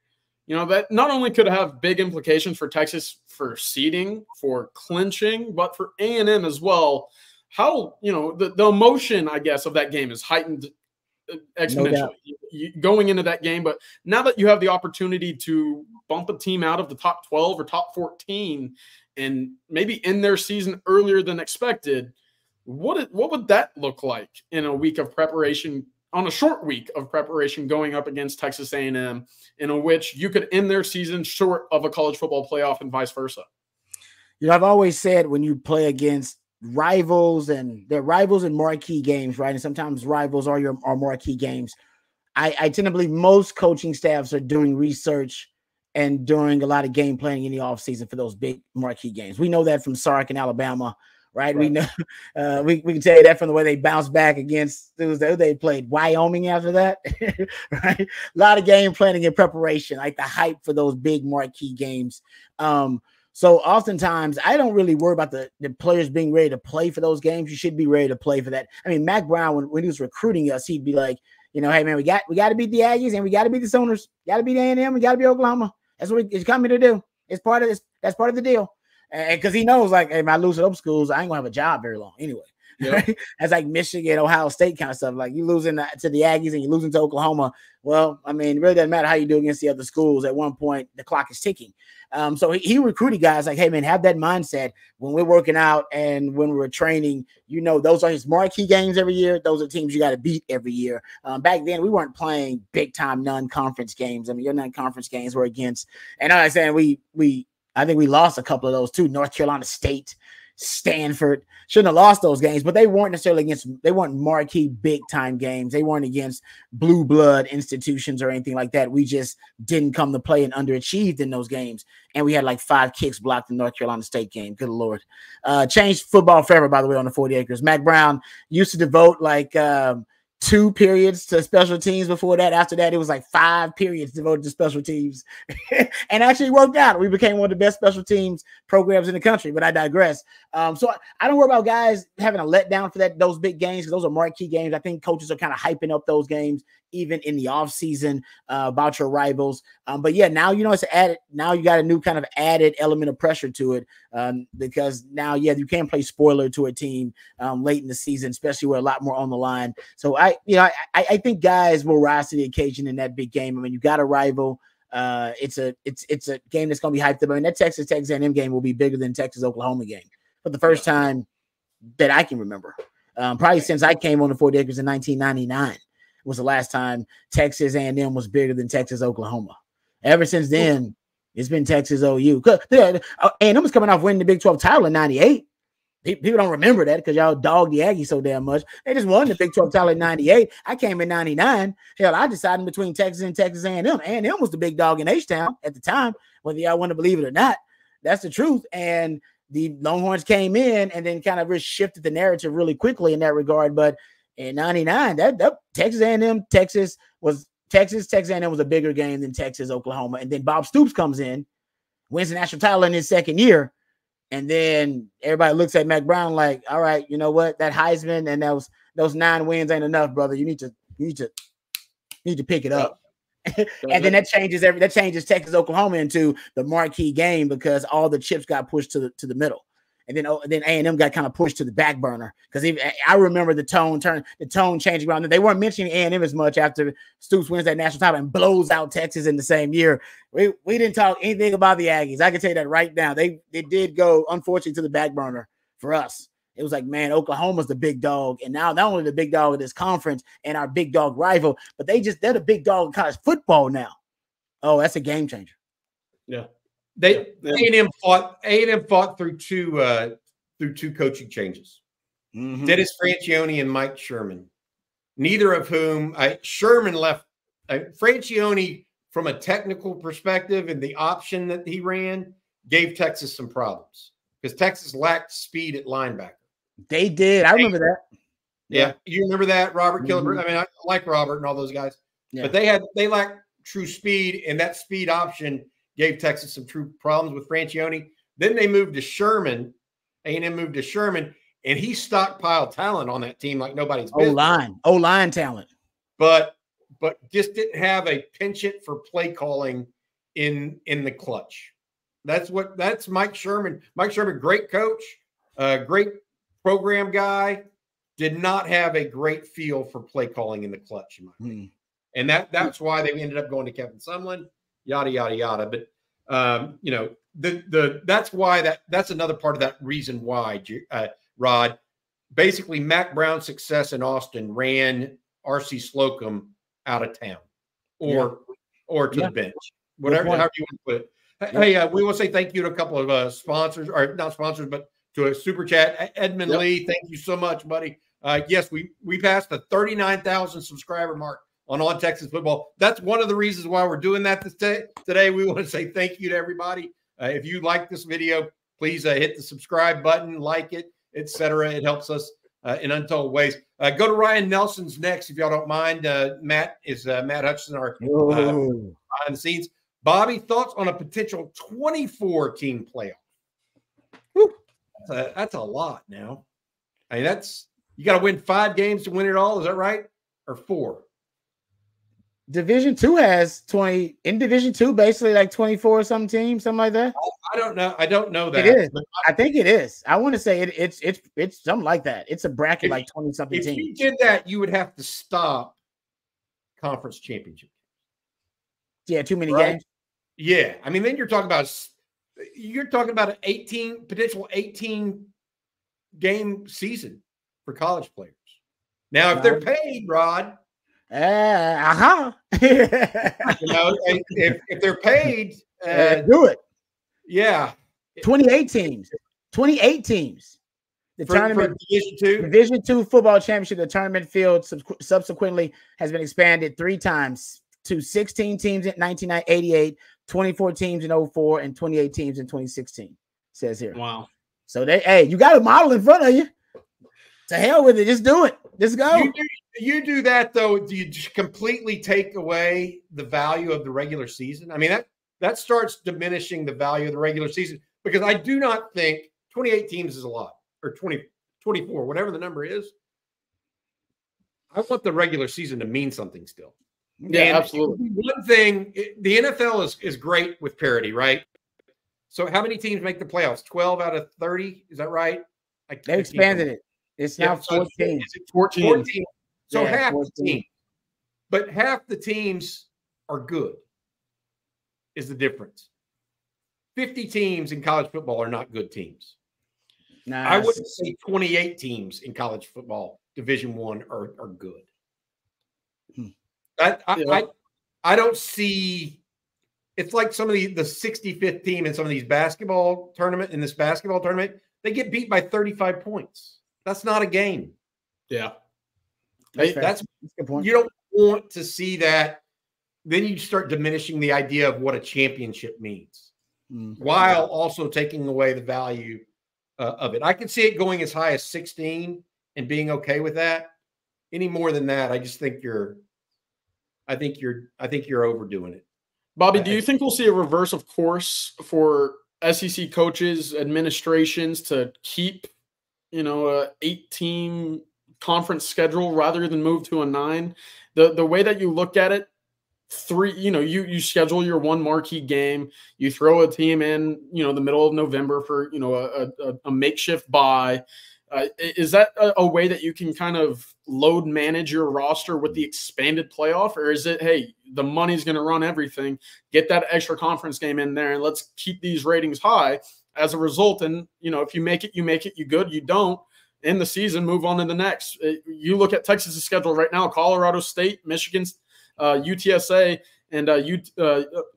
you know, that not only could have big implications for Texas for seeding, for clinching, but for A&M as well. How, you know, the emotion, I guess, of that game is heightened exponentially going into that game. But now that you have the opportunity to bump a team out of the top 12 or top 14 and maybe end their season earlier than expected, what would that look like in a week of preparation, on a short week of preparation going up against Texas A&M, in which you could end their season short of a college football playoff and vice versa? You know, I've always said when you play against rivals, and they're rivals in marquee games, right? And sometimes rivals are your marquee games. I tend to believe most coaching staffs are doing research and doing a lot of game planning in the offseason for those big marquee games. We know that from Sark in Alabama. Right. We know we can tell you that from the way they bounced back against they played Wyoming after that. Right. A lot of game planning and preparation, like the hype for those big marquee games. So oftentimes I don't really worry about the players being ready to play for those games. You should be ready to play for that. I mean, Mac Brown, when he was recruiting us, he'd be like, you know, hey, man, we got to beat the Aggies and we got to beat the Sooners. Got to beat A&M. We got to beat Oklahoma. That's what it's coming to do. It's part of this. That's part of the deal. And because he knows, like, hey, if I lose at those schools, I ain't gonna have a job very long anyway. Yep. Right? That's like Michigan, Ohio State kind of stuff. Like, you losing to the Aggies and you losing to Oklahoma. Well, I mean, it really doesn't matter how you do against the other schools. At one point, the clock is ticking. So he recruited guys like, hey, man, have that mindset when we're working out and when we're training. You know, those are his marquee games every year. Those are teams you got to beat every year. Back then, we weren't playing big-time non-conference games. I mean, your non-conference games were against – and I'm saying I think we lost a couple of those too. North Carolina State, Stanford, shouldn't have lost those games, but they weren't necessarily they weren't marquee big time games. They weren't against blue blood institutions or anything like that. We just didn't come to play and underachieved in those games. And we had like 5 kicks blocked in North Carolina State game. Good Lord. Changed football forever, by the way, on the 40 acres. Mac Brown used to devote like, 2 periods to special teams before that. After that, it was like 5 periods devoted to special teams and actually worked out. We became one of the best special teams programs in the country, but I digress. So I don't worry about guys having a letdown for those big games, because those are marquee games. I think coaches are kind of hyping up those games even in the offseason about your rivals. But yeah, now, you know, it's added. Now you got a new kind of added element of pressure to it because now, yeah, you can play spoiler to a team late in the season, especially with a lot more on the line. So I think guys will rise to the occasion in that big game. I mean, you got a rival. It's a game that's going to be hyped up. I mean, that Texas A&M game will be bigger than Texas Oklahoma game for the first time that I can remember. Probably since I came on the 40 acres in 1999 was the last time Texas A&M was bigger than Texas Oklahoma. Ever since then, it's been Texas OU. A&M was coming off winning the Big 12 title in '98. People don't remember that because y'all dogged the Aggies so damn much. They just won the Big 12 title in 98. I came in 99. Hell, I decided between Texas and Texas A&M. A&M was the big dog in H-Town at the time, whether y'all want to believe it or not. That's the truth. And the Longhorns came in and then kind of really shifted the narrative really quickly in that regard. But in 99, that Texas A&M, Texas A&M was a bigger game than Texas, Oklahoma. And then Bob Stoops comes in, wins the national title in his second year. And then everybody looks at Mac Brown like, all right, you know what? That Heisman and those 9 wins ain't enough, brother. You need to pick it up. And then that changes Texas, Oklahoma into the marquee game because all the chips got pushed to the middle. And then A&M got kind of pushed to the back burner because I remember the tone changing around. They weren't mentioning A&M as much after Stoops wins that national title and blows out Texas in the same year. We didn't talk anything about the Aggies. I can tell you that right now. They did go, unfortunately, to the back burner for us. It was like, man, Oklahoma's the big dog. And now not only the big dog of this conference and our big dog rival, but they're the big dog in college football now. Oh, that's a game changer. Yeah. A&M fought through two coaching changes, Dennis Francione and Mike Sherman, neither of whom Sherman left. Francione, from a technical perspective and the option that he ran, gave Texas some problems because Texas lacked speed at linebacker. They did. I remember that. Yeah, you remember that, Robert Kilburn. I mean, I like Robert and all those guys, but they lacked true speed, and that speed option gave Texas some true problems with Francione. Then they moved to Sherman. A&M moved to Sherman, and he stockpiled talent on that team like nobody's business. O-line talent. But just didn't have a penchant for play calling in the clutch. That's Mike Sherman. Mike Sherman, great coach, great program guy, did not have a great feel for play calling in the clutch, in my opinion. And that's why they ended up going to Kevin Sumlin. Yada yada yada, but you know that's why that's another part of that reason why Rod, basically Mac Brown's success in Austin ran RC Slocum out of town or to the bench, whatever however you want to put it. Hey, we want to say thank you to a couple of sponsors, or not sponsors, but to a super chat, Edmund Lee. Thank you so much, buddy. Yes, we passed the 39,000 subscriber mark on Texas Football. That's one of the reasons why we're doing that today. We want to say thank you to everybody. If you like this video, please hit the subscribe button, like it, etc. It helps us in untold ways. Go to Ryan Nelson's next, if y'all don't mind. Matt Hutchinson, our behind the scenes. Bobby, thoughts on a potential 24-team playoff? Woo. That's a lot now. I mean, you got to win 5 games to win it all. Is that right? Or 4? Division 2 has 20 in Division 2, basically like 24 or some team, something like that. I don't know. I don't know that. It is. I think it is. I want to say it's something like that. It's a bracket like 20 something teams. If you did that, you would have to stop conference championship. Yeah, too many games. Yeah, I mean, then you're talking about an 18 game season for college players. Now, if they're paid, Rod. You know, if they're paid, do it. Yeah, 28 teams. 28 teams. The tournament for Division 2 football championship. The tournament field subsequently has been expanded 3 times to 16 teams in 1988, 24 teams in 2004, and 28 teams in 2016. It says here. Wow. So you got a model in front of you. To hell with it. Just do it. Just go. You do that, though, do you just completely take away the value of the regular season? I mean, that starts diminishing the value of the regular season, because I do not think 28 teams is a lot, or 24, whatever the number is. I want the regular season to mean something still. Yeah, and absolutely. One thing, the NFL is great with parity, right? So how many teams make the playoffs? 12 out of 30? Is that right? Like they expanded it. It's now 14. Is it 14? So yeah, half 14. The team. But half the teams are good is the difference. 50 teams in college football are not good teams. Nice. I wouldn't say 28 teams in college football, Division I, are good. I don't see it's like some of the 65th team in some of these basketball tournament, in this basketball tournament, they get beat by 35 points. That's not a game. Yeah. That's a good point. You don't want to see that. Then you start diminishing the idea of what a championship means, while also taking away the value of it. I can see it going as high as 16 and being okay with that. Any more than that, I just think you're overdoing it. Bobby, do you think we'll see a reverse of course for SEC coaches, administrations to keep, a 8-team conference schedule rather than move to a 9? The way that you look at it, you schedule your one marquee game, you throw a team in, the middle of November for, a makeshift bye. Is that a way that you can kind of load manage your roster with the expanded playoff? Or is it, hey, the money's going to run everything, get that extra conference game in there, and let's keep these ratings high as a result? And, if you make it, you make it, you good, you don't, end the season, move on to the next. You look at Texas's schedule right now, Colorado State, Michigan, UTSA, and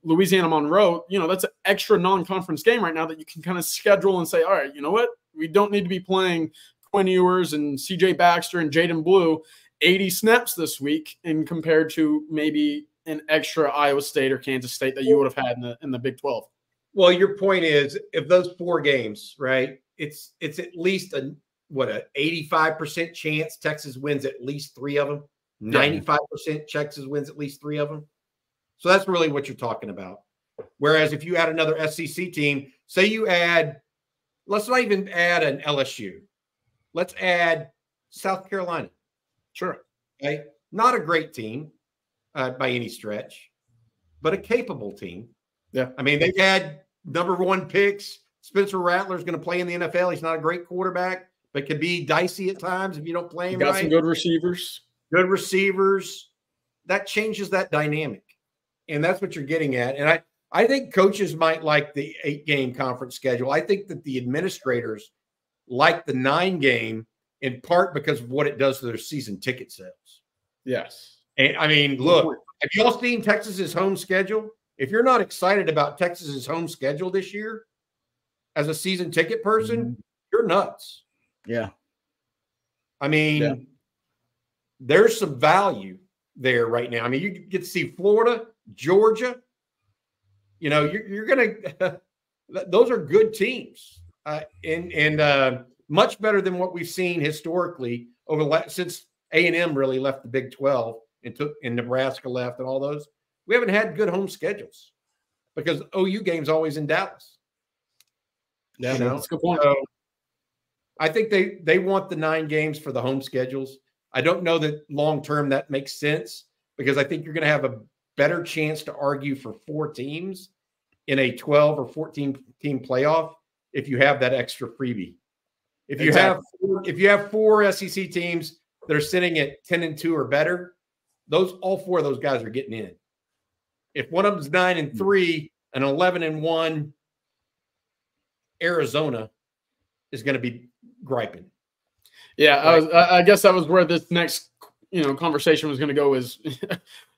Louisiana Monroe. That's an extra non-conference game right now that you can kind of schedule and say, all right, you know what? We don't need to be playing Quinn Ewers and CJ Baxter and Jaden Blue 80 snaps this week, and compared to maybe an extra Iowa State or Kansas State that you would have had in the Big 12. Well, your point is, if those 4 games, right? It's at least an 85% chance Texas wins at least 3 of them. 95% Texas wins at least 3 of them. So that's really what you're talking about. Whereas if you add another SEC team, say you add, let's not even add an LSU. Let's add South Carolina. Sure. Okay. Not a great team by any stretch, but a capable team. Yeah. I mean, they've had #1 picks. Spencer Rattler's going to play in the NFL. He's not a great quarterback, but could be dicey at times if you don't play him right. Got some good receivers. Good receivers. That changes that dynamic. And that's what you're getting at. And I think coaches might like the 8-game conference schedule. I think that the administrators like the 9-game in part because of what it does to their season ticket sales. Yes. And I mean, look, have y'all seen Texas's home schedule? If you're not excited about Texas's home schedule this year as a season ticket person, you're nuts. Yeah. I mean, there's some value there right now. I mean, you get to see Florida, Georgia. You're going to – those are good teams and much better than what we've seen historically over since A&M really left the Big 12 and Nebraska left and all those. We haven't had good home schedules because OU game's always in Dallas. Yeah, that's a good point. So I think they want the 9 games for the home schedules. I don't know that long-term that makes sense because I think you're going to have a better chance to argue for 4 teams in a 12 or 14-team playoff if you have that extra freebie. If you have 4 SEC teams that are sitting at 10-2 or better, all four of those guys are getting in. If one of them's 9-3 and 11-1, Arizona is going to be griping. Yeah, I guess that was where this next conversation was going to go, is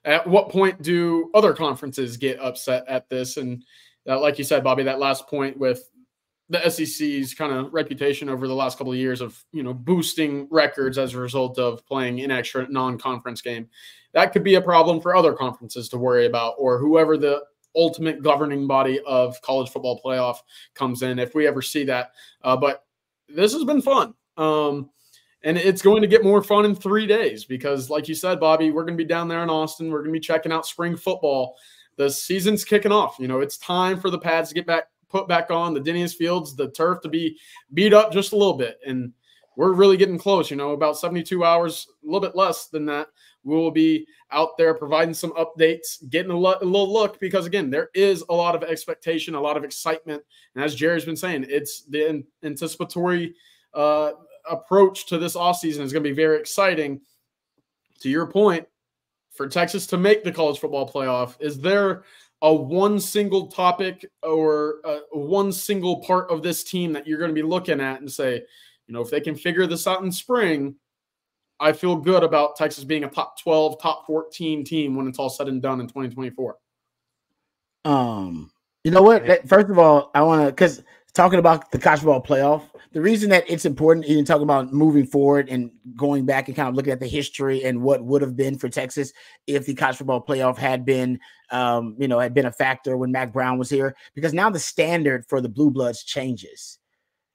at what point do other conferences get upset at this? And like you said, Bobby, that last point with the SEC's kind of reputation over the last couple of years of, boosting records as a result of playing an extra non-conference game, that could be a problem for other conferences to worry about, or whoever the ultimate governing body of college football playoff comes in, if we ever see that. But this has been fun. And it's going to get more fun in 3 days because, like you said, Bobby, we're going to be down there in Austin. We're going to be checking out spring football. The season's kicking off. It's time for the pads to get put back on, the Denny's fields, the turf to be beat up just a little bit. And we're really getting close, about 72 hours, a little bit less than that. We will be out there providing some updates, getting a little look because, again, there is a lot of expectation, a lot of excitement. And as Jerry's been saying, it's the anticipatory approach to this offseason is going to be very exciting. To your point, for Texas to make the college football playoff, is there a one single topic or one single part of this team that you're going to be looking at and say, if they can figure this out in spring, I feel good about Texas being a top 12, top 14 team when it's all said and done in 2024? You know what? First of all, I want to, because talking about the college football playoff, the reason that it's important, even talking about moving forward and going back and kind of looking at the history and what would have been for Texas if the college football playoff had been, you know, had been a factor when Mac Brown was here, because now the standard for the Blue Bloods changes.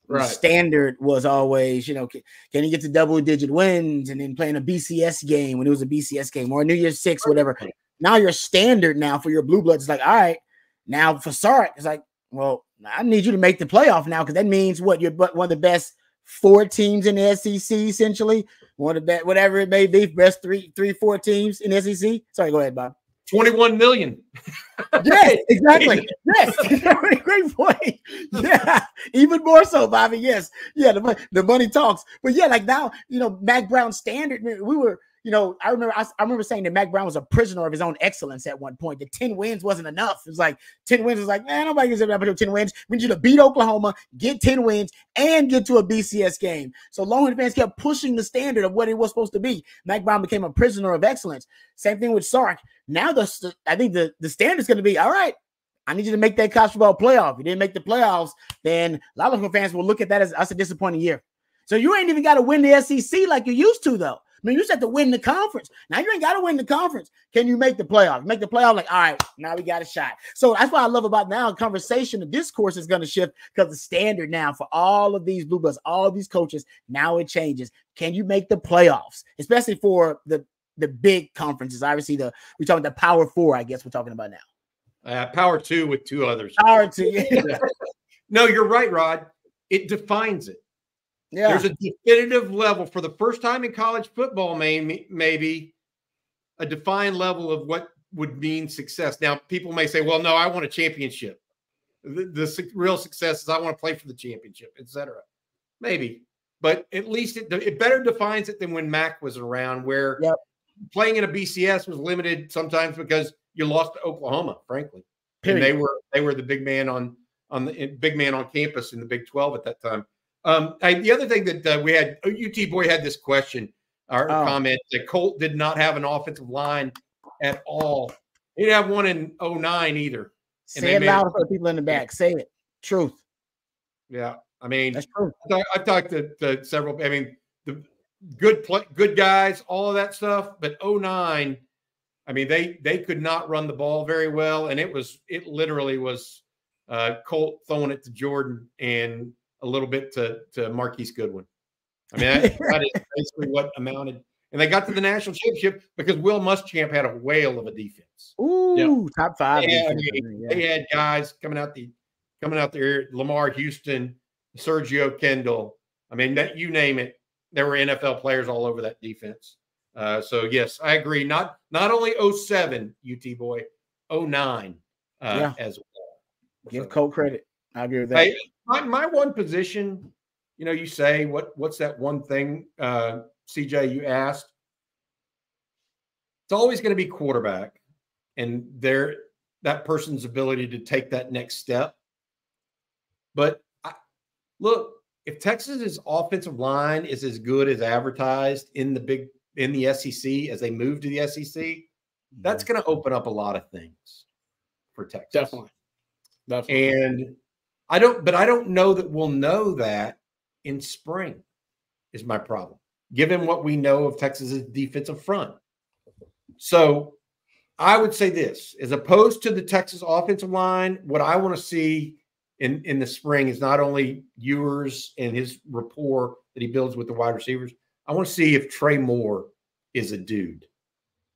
Right. The standard was always, you know, can you get to double-digit wins and then playing a BCS game when it was a BCS game or a New Year's Six, whatever. Now your standard now for your Blue Bloods is like, all right, now for Sark, it's like, well, I need you to make the playoff now, because that means what? You're one of the best 4 teams in the SEC, essentially. One of the best, whatever it may be, best 3, 4 teams in the SEC. Sorry, go ahead, Bob. 21 million. Yes, exactly. Yes, great point. Yeah, even more so, Bobby. Yes, yeah, the money talks. But yeah, like now, you know, Mac Brown's standard, we were, you know, I remember saying that Mac Brown was a prisoner of his own excellence at one point. The 10 wins wasn't enough. It was like 10 wins was like, man, nobody gives up 10 wins. We need you to beat Oklahoma, get 10 wins, and get to a BCS game. So Longhorn fans kept pushing the standard of what it was supposed to be. Mac Brown became a prisoner of excellence. Same thing with Sark. Now I think the standard is going to be, all right, I need you to make that college football playoff. If you didn't make the playoffs, then a lot of fans will look at that as that's a disappointing year. So you ain't even got to win the SEC like you used to, though. I mean, you just have to win the conference. Now you ain't got to win the conference. Can you make the playoff? Make the playoff, like, all right, now we got a shot. So that's what I love about now. Conversation, the discourse is going to shift because the standard now for all of these Blue Bloods, all of these coaches, now it changes. Can you make the playoffs? Especially for the big conferences. Obviously, we're talking the Power Four, I guess we're talking about now. Power Two with 2 others. Power Two. Yeah. No, you're right, Rod. It defines it. Yeah. There's a definitive level for the first time in college football, maybe a defined level of what would mean success. Now, people may say, well, no, I want a championship. The real success is I want to play for the championship, etc. Maybe. But at least it better defines it than when Mac was around, where playing in a BCS was limited sometimes because you lost to Oklahoma, frankly. Period. And they were the big man on campus in the Big 12 at that time. The other thing that we had, UT Boy had this question or comment that Colt did not have an offensive line at all. He didn't have one in 09 either. Say it loud for the people in the back. Say it. Truth. Yeah. I mean, that's true. I've talked to several, I mean, the good guys, all of that stuff, but 09, I mean, they could not run the ball very well. And it literally was Colt throwing it to Jordan and a little bit to Marquise Goodwin. I mean, that is basically what amounted. And they got to the national championship because Will Muschamp had a whale of a defense. Ooh, yeah. Top 5. They had guys coming out there, Lamar Houston, Sergio Kendall. I mean, that you name it. There were NFL players all over that defense. So yes, I agree. Not only 07, UT Boy, 09 as well. Give Colt credit. I agree with that. My one position, you know, you say, what's that one thing, CJ, you asked? It's always going to be quarterback and that person's ability to take that next step. But look, if Texas's offensive line is as good as advertised in the SEC as they move to the SEC, that's going to open up a lot of things for Texas. Definitely. And I don't know that we'll know that in spring is my problem, given what we know of Texas's defensive front. So I would say this, as opposed to the Texas offensive line, what I want to see in the spring is not only Ewers and his rapport that he builds with the wide receivers. I want to see if Trey Moore is a dude.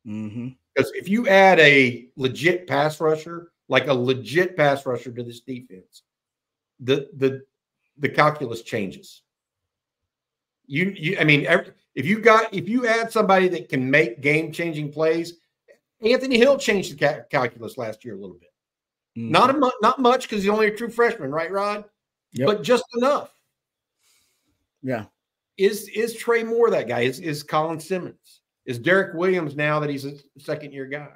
Because if you add a legit pass rusher, to this defense, the calculus changes. I mean, if you add somebody that can make game-changing plays, Anthony Hill changed the calculus last year a little bit. Not much because he's only a true freshman, right, Rod? Yep. But just enough. Yeah. Is Trey Moore that guy? Is Colin Simmons? Is Derek Williams now that he's a second-year guy?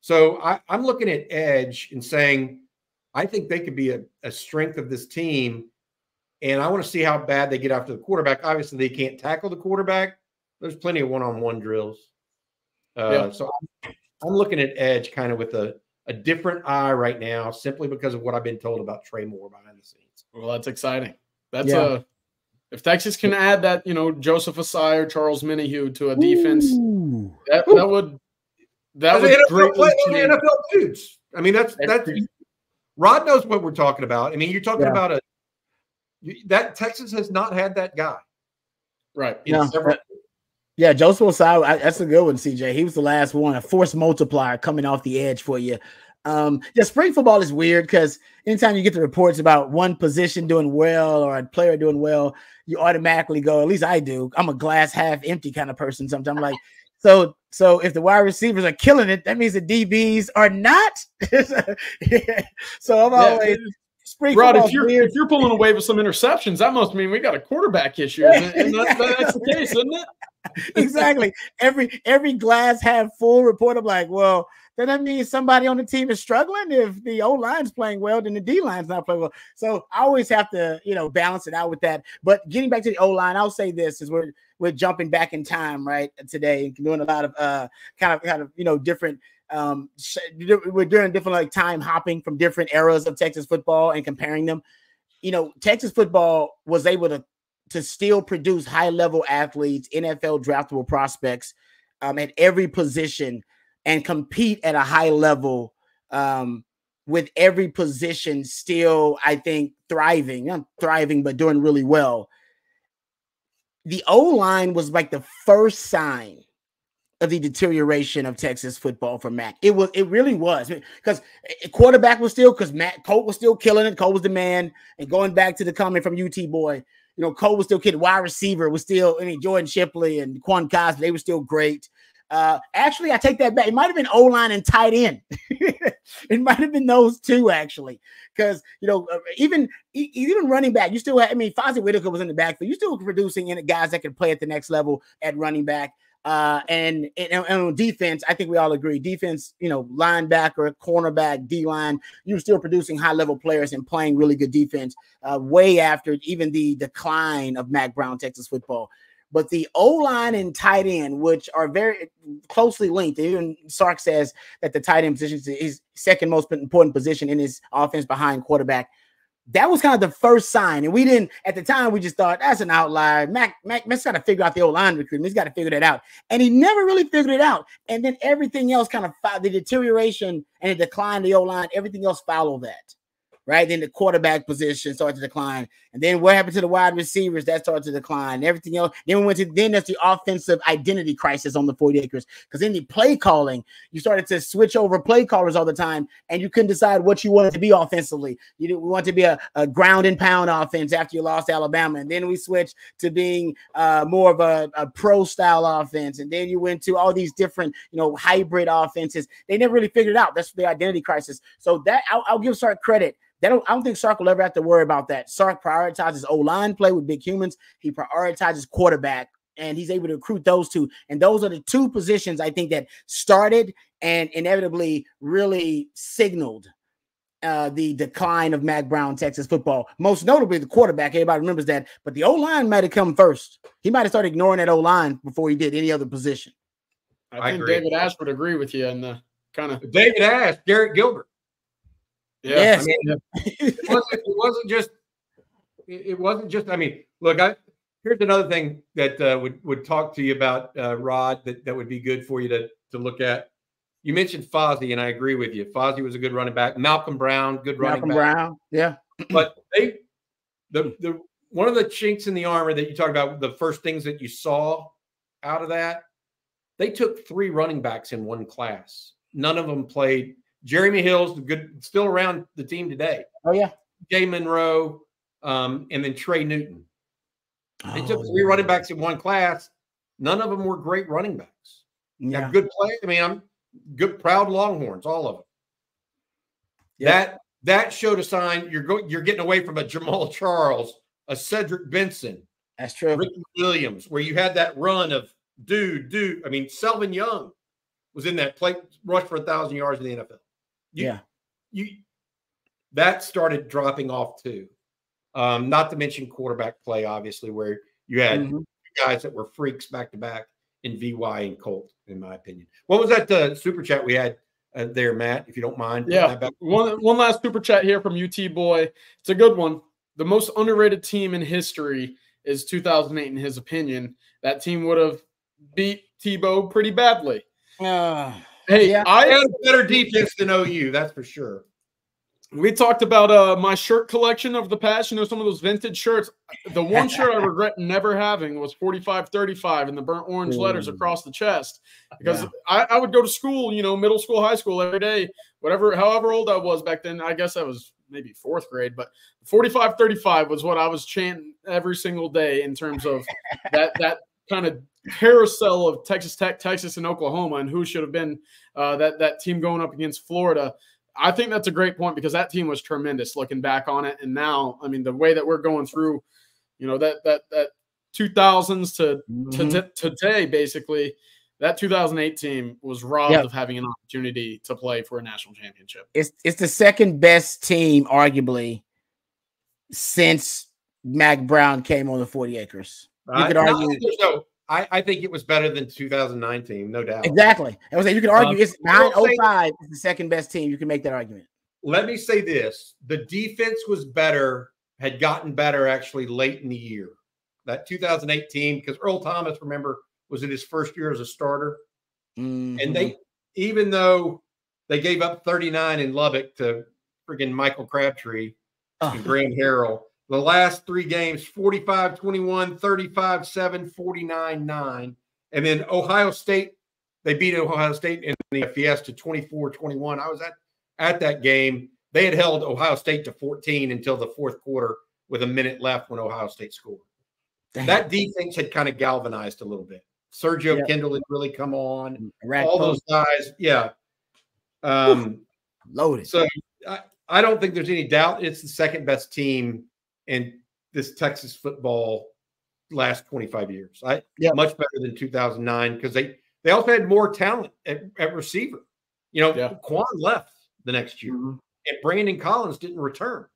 So I'm looking at edge and saying, I think they could be a strength of this team, and I want to see how bad they get after the quarterback. Obviously, they can't tackle the quarterback. There's plenty of one-on-one drills. So I'm looking at edge kind of with a a different eye right now simply because of what I've been told about Trey Moore behind the scenes. Well, that's exciting. That's if Texas can add that, you know, Joseph Asai or Charles Minihue to a defense, that would greatly change. NFL dudes. I mean, that's Rod knows what we're talking about. I mean, you're talking about that Texas has not had that guy. Right. Yeah, Joseph Osai, that's a good one, CJ. He was the last one, a force multiplier coming off the edge for you. Yeah, spring football is weird because anytime you get the reports about one position doing well or a player doing well, you automatically go, at least I do, I'm a glass half empty kind of person sometimes. I'm like, so if the wide receivers are killing it, that means the DBs are not. So I'm always – Rod, if you're pulling away with some interceptions, that must mean we got a quarterback issue, and that's the case, isn't it? Exactly. Every glass half full report, I'm like, well, then that means somebody on the team is struggling. If the O line's playing well, then the D line's not playing well. So I always have to, you know, balance it out with that. But getting back to the O line, I'll say this: is we're jumping back in time right today, doing a lot of kind of you know different. We're doing different like time hopping from different eras of Texas football and comparing them. You know, Texas football was able to still produce high level athletes, NFL draftable prospects at every position and compete at a high level with every position still, I think, thriving, not thriving, but doing really well. The O-line was like the first sign of the deterioration of Texas football for Mac. It really was because quarterback was still, because Colt was still killing it. Colt was the man. And going back to the comment from UT boy, you know, Colt was still kidding. Wide receiver was still, I mean, Jordan Shipley and Quan Cosby, they were still great. Actually, I take that back. It might've been O-line and tight end. It might've been those two actually. Cause you know, even running back, you still had, I mean, Fozzy Whitaker was in the backfield. You still producing in guys that could play at the next level at running back. And on defense, I think we all agree defense, you know, linebacker, cornerback, D-line, you're still producing high-level players and playing really good defense way after even the decline of Mac Brown, Texas football. But the O-line and tight end, which are very closely linked, even Sark says that the tight end position is his second most important position in his offense behind quarterback. That was kind of the first sign. And we didn't, at the time, we just thought that's an outlier. Mac's got to figure out the O-line recruitment. He's got to figure that out. And he never really figured it out. And then everything else kind of, the deterioration and the decline of the O-line, everything else followed that, right? Then the quarterback position started to decline. And then what happened to the wide receivers? That started to decline. And everything else. Then we went to, then that's the offensive identity crisis on the 40 acres. Because then the play calling, you started to switch over play callers all the time, and you couldn't decide what you wanted to be offensively. You didn't want to be a ground and pound offense after you lost Alabama. And then we switched to being more of a pro style offense. And then you went to all these different, you know, hybrid offenses. They never really figured it out. That's the identity crisis. So that I'll give Sark credit. I don't think Sark will ever have to worry about that. Sark prioritizes O-line play with big humans. He prioritizes quarterback, and he's able to recruit those two. And those are the two positions I think that started and inevitably really signaled the decline of Mac Brown, Texas football. Most notably the quarterback. Everybody remembers that. But the O-line might have come first. He might have started ignoring that O-line before he did any other position. I think David Ash would agree with you on the kind of – David Ash, Garrett Gilbert. Yeah, yes. I mean, it wasn't just. I mean, look, here's another thing that would talk to you about Rod that would be good for you to look at. You mentioned Fozzy, and I agree with you. Fozzy was a good running back. Malcolm Brown, good running back. Malcolm Brown, yeah. But the one of the chinks in the armor that you talked about, the first things that you saw out of that, they took 3 running backs in one class. None of them played. Jeremy Hill's still around the team today. Oh, yeah. Jay Monroe, and then Trey Newton. They took 3 running backs in one class. None of them were great running backs. Yeah. Good play. I mean, I'm good, proud Longhorns, all of them. Yeah. That showed a sign you're getting away from a Jamal Charles, a Cedric Benson. That's true. Ricky Williams, where you had that run of dude. I mean, Selvin Young was in that play, rush for 1,000 yards in the NFL. That started dropping off too. Not to mention quarterback play, obviously, where you had guys that were freaks back to back in VY and Colt, in my opinion. What was that super chat we had there, Matt, if you don't mind. Yeah, one last super chat here from UT Boy. It's a good one. The most underrated team in history is 2008, in his opinion. That team would have beat Tebow pretty badly. Hey, yeah. I had a better defense than OU, that's for sure. We talked about my shirt collection of the past. You know, some of those vintage shirts. The one shirt I regret never having was 45-35 in the burnt orange letters across the chest. Because I would go to school, you know, middle school, high school every day, whatever, however old I was back then. I guess I was maybe fourth grade, but 45-35 was what I was chanting every single day in terms of that kind of carousel of Texas Tech, Texas, and Oklahoma, and who should have been that team going up against Florida. I think that's a great point because that team was tremendous looking back on it. And now, I mean, the way that we're going through, you know, that 2000s to today, basically, that 2008 team was robbed of having an opportunity to play for a national championship. It's the second best team, arguably, since Mac Brown came on the 40 Acres. You could argue. I think it was better than 2009 team, no doubt. Exactly. I was saying, you could argue it's 905 is the second best team. You can make that argument. Let me say this. The defense was better, had gotten better actually late in the year. That 2008 team, because Earl Thomas, remember, was in his first year as a starter. And they, even though they gave up 39 in Lubbock to friggin' Michael Crabtree and Graham Harrell, the last three games, 45-21, 35-7, 49-9. And then Ohio State, they beat Ohio State in the Fiesta 24-21. I was at that game. They had held Ohio State to 14 until the fourth quarter with a minute left when Ohio State scored. Damn. That defense had kind of galvanized a little bit. Sergio Kendall had really come on. All those guys, loaded. So I don't think there's any doubt it's the second best team in this Texas football last 25 years. Much better than 2009 because they also had more talent at receiver. You know, Quan left the next year, and Brandon Collins didn't return.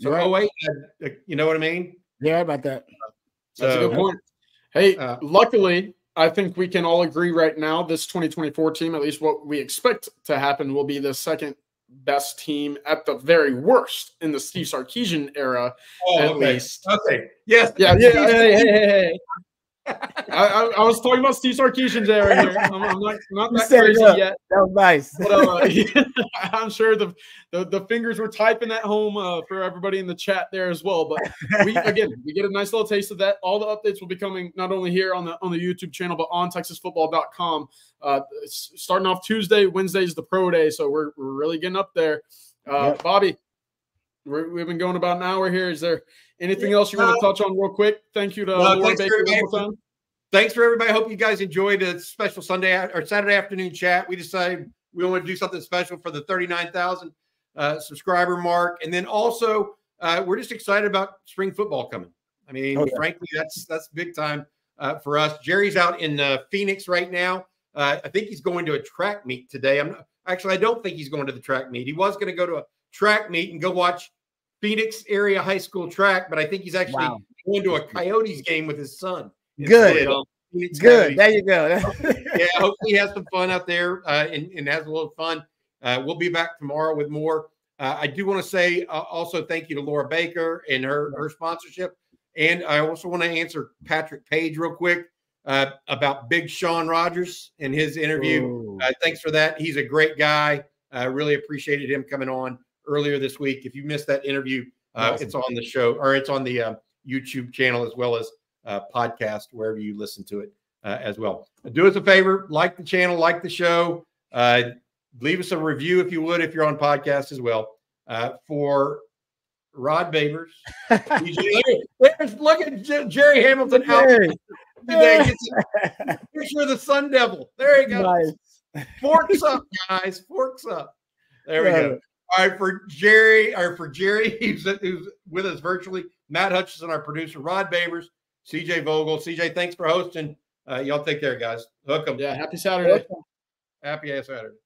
So 08, you know what I mean? Yeah, about that. That's a good point. Hey, luckily, I think we can all agree right now this 2024 team, at least what we expect to happen, will be the second best team at the very worst in the Steve Sarkisian era, at least. Okay. Yes. Yeah. Hey. I was talking about Steve Sarkisian's era here. I'm not that crazy yet. That was nice. But, I'm sure the fingers were typing at home for everybody in the chat there as well. But we get a nice little taste of that. All the updates will be coming not only here on the YouTube channel, but on TexasFootball.com. Starting off Tuesday, Wednesday's the pro day, so we're really getting up there. Bobby, we've been going about an hour here. Is there anything else you want to touch on real quick? Thank you to Lord Baker one more time. Thanks for everybody. I hope you guys enjoyed a special Saturday afternoon chat. We decided we want to do something special for the 39,000 subscriber mark. And then also we're just excited about spring football coming. I mean, frankly, that's big time for us. Jerry's out in Phoenix right now. I think he's going to a track meet today. I don't think he's going to the track meet. He was going to go to a track meet and go watch Phoenix area high school track, but I think he's actually going to a Coyotes game with his son. Good. There you go. Yeah, hopefully he has some fun out there and has a little fun. We'll be back tomorrow with more. I do want to say also thank you to Laura Baker and her sponsorship. And I also want to answer Patrick Page real quick about Big Sean Rogers and his interview. Thanks for that. He's a great guy. I really appreciated him coming on earlier this week. If you missed that interview, it's on the show, or it's on the YouTube channel as well as podcast, wherever you listen to it as well. Do us a favor, like the channel, like the show. Leave us a review if you would, if you're on podcast as well. For Rod Babers. Look at Jerry Hamilton out today. Picture of the Sun Devil. There he goes. Nice. Forks up, guys. Forks up. There we go. All right, for Jerry, who's with us virtually, Matt Hutchison, our producer, Rod Babers, CJ Vogel. CJ, thanks for hosting. Y'all take care, guys. Hook 'em. Yeah, happy Saturday. Happy ass Saturday.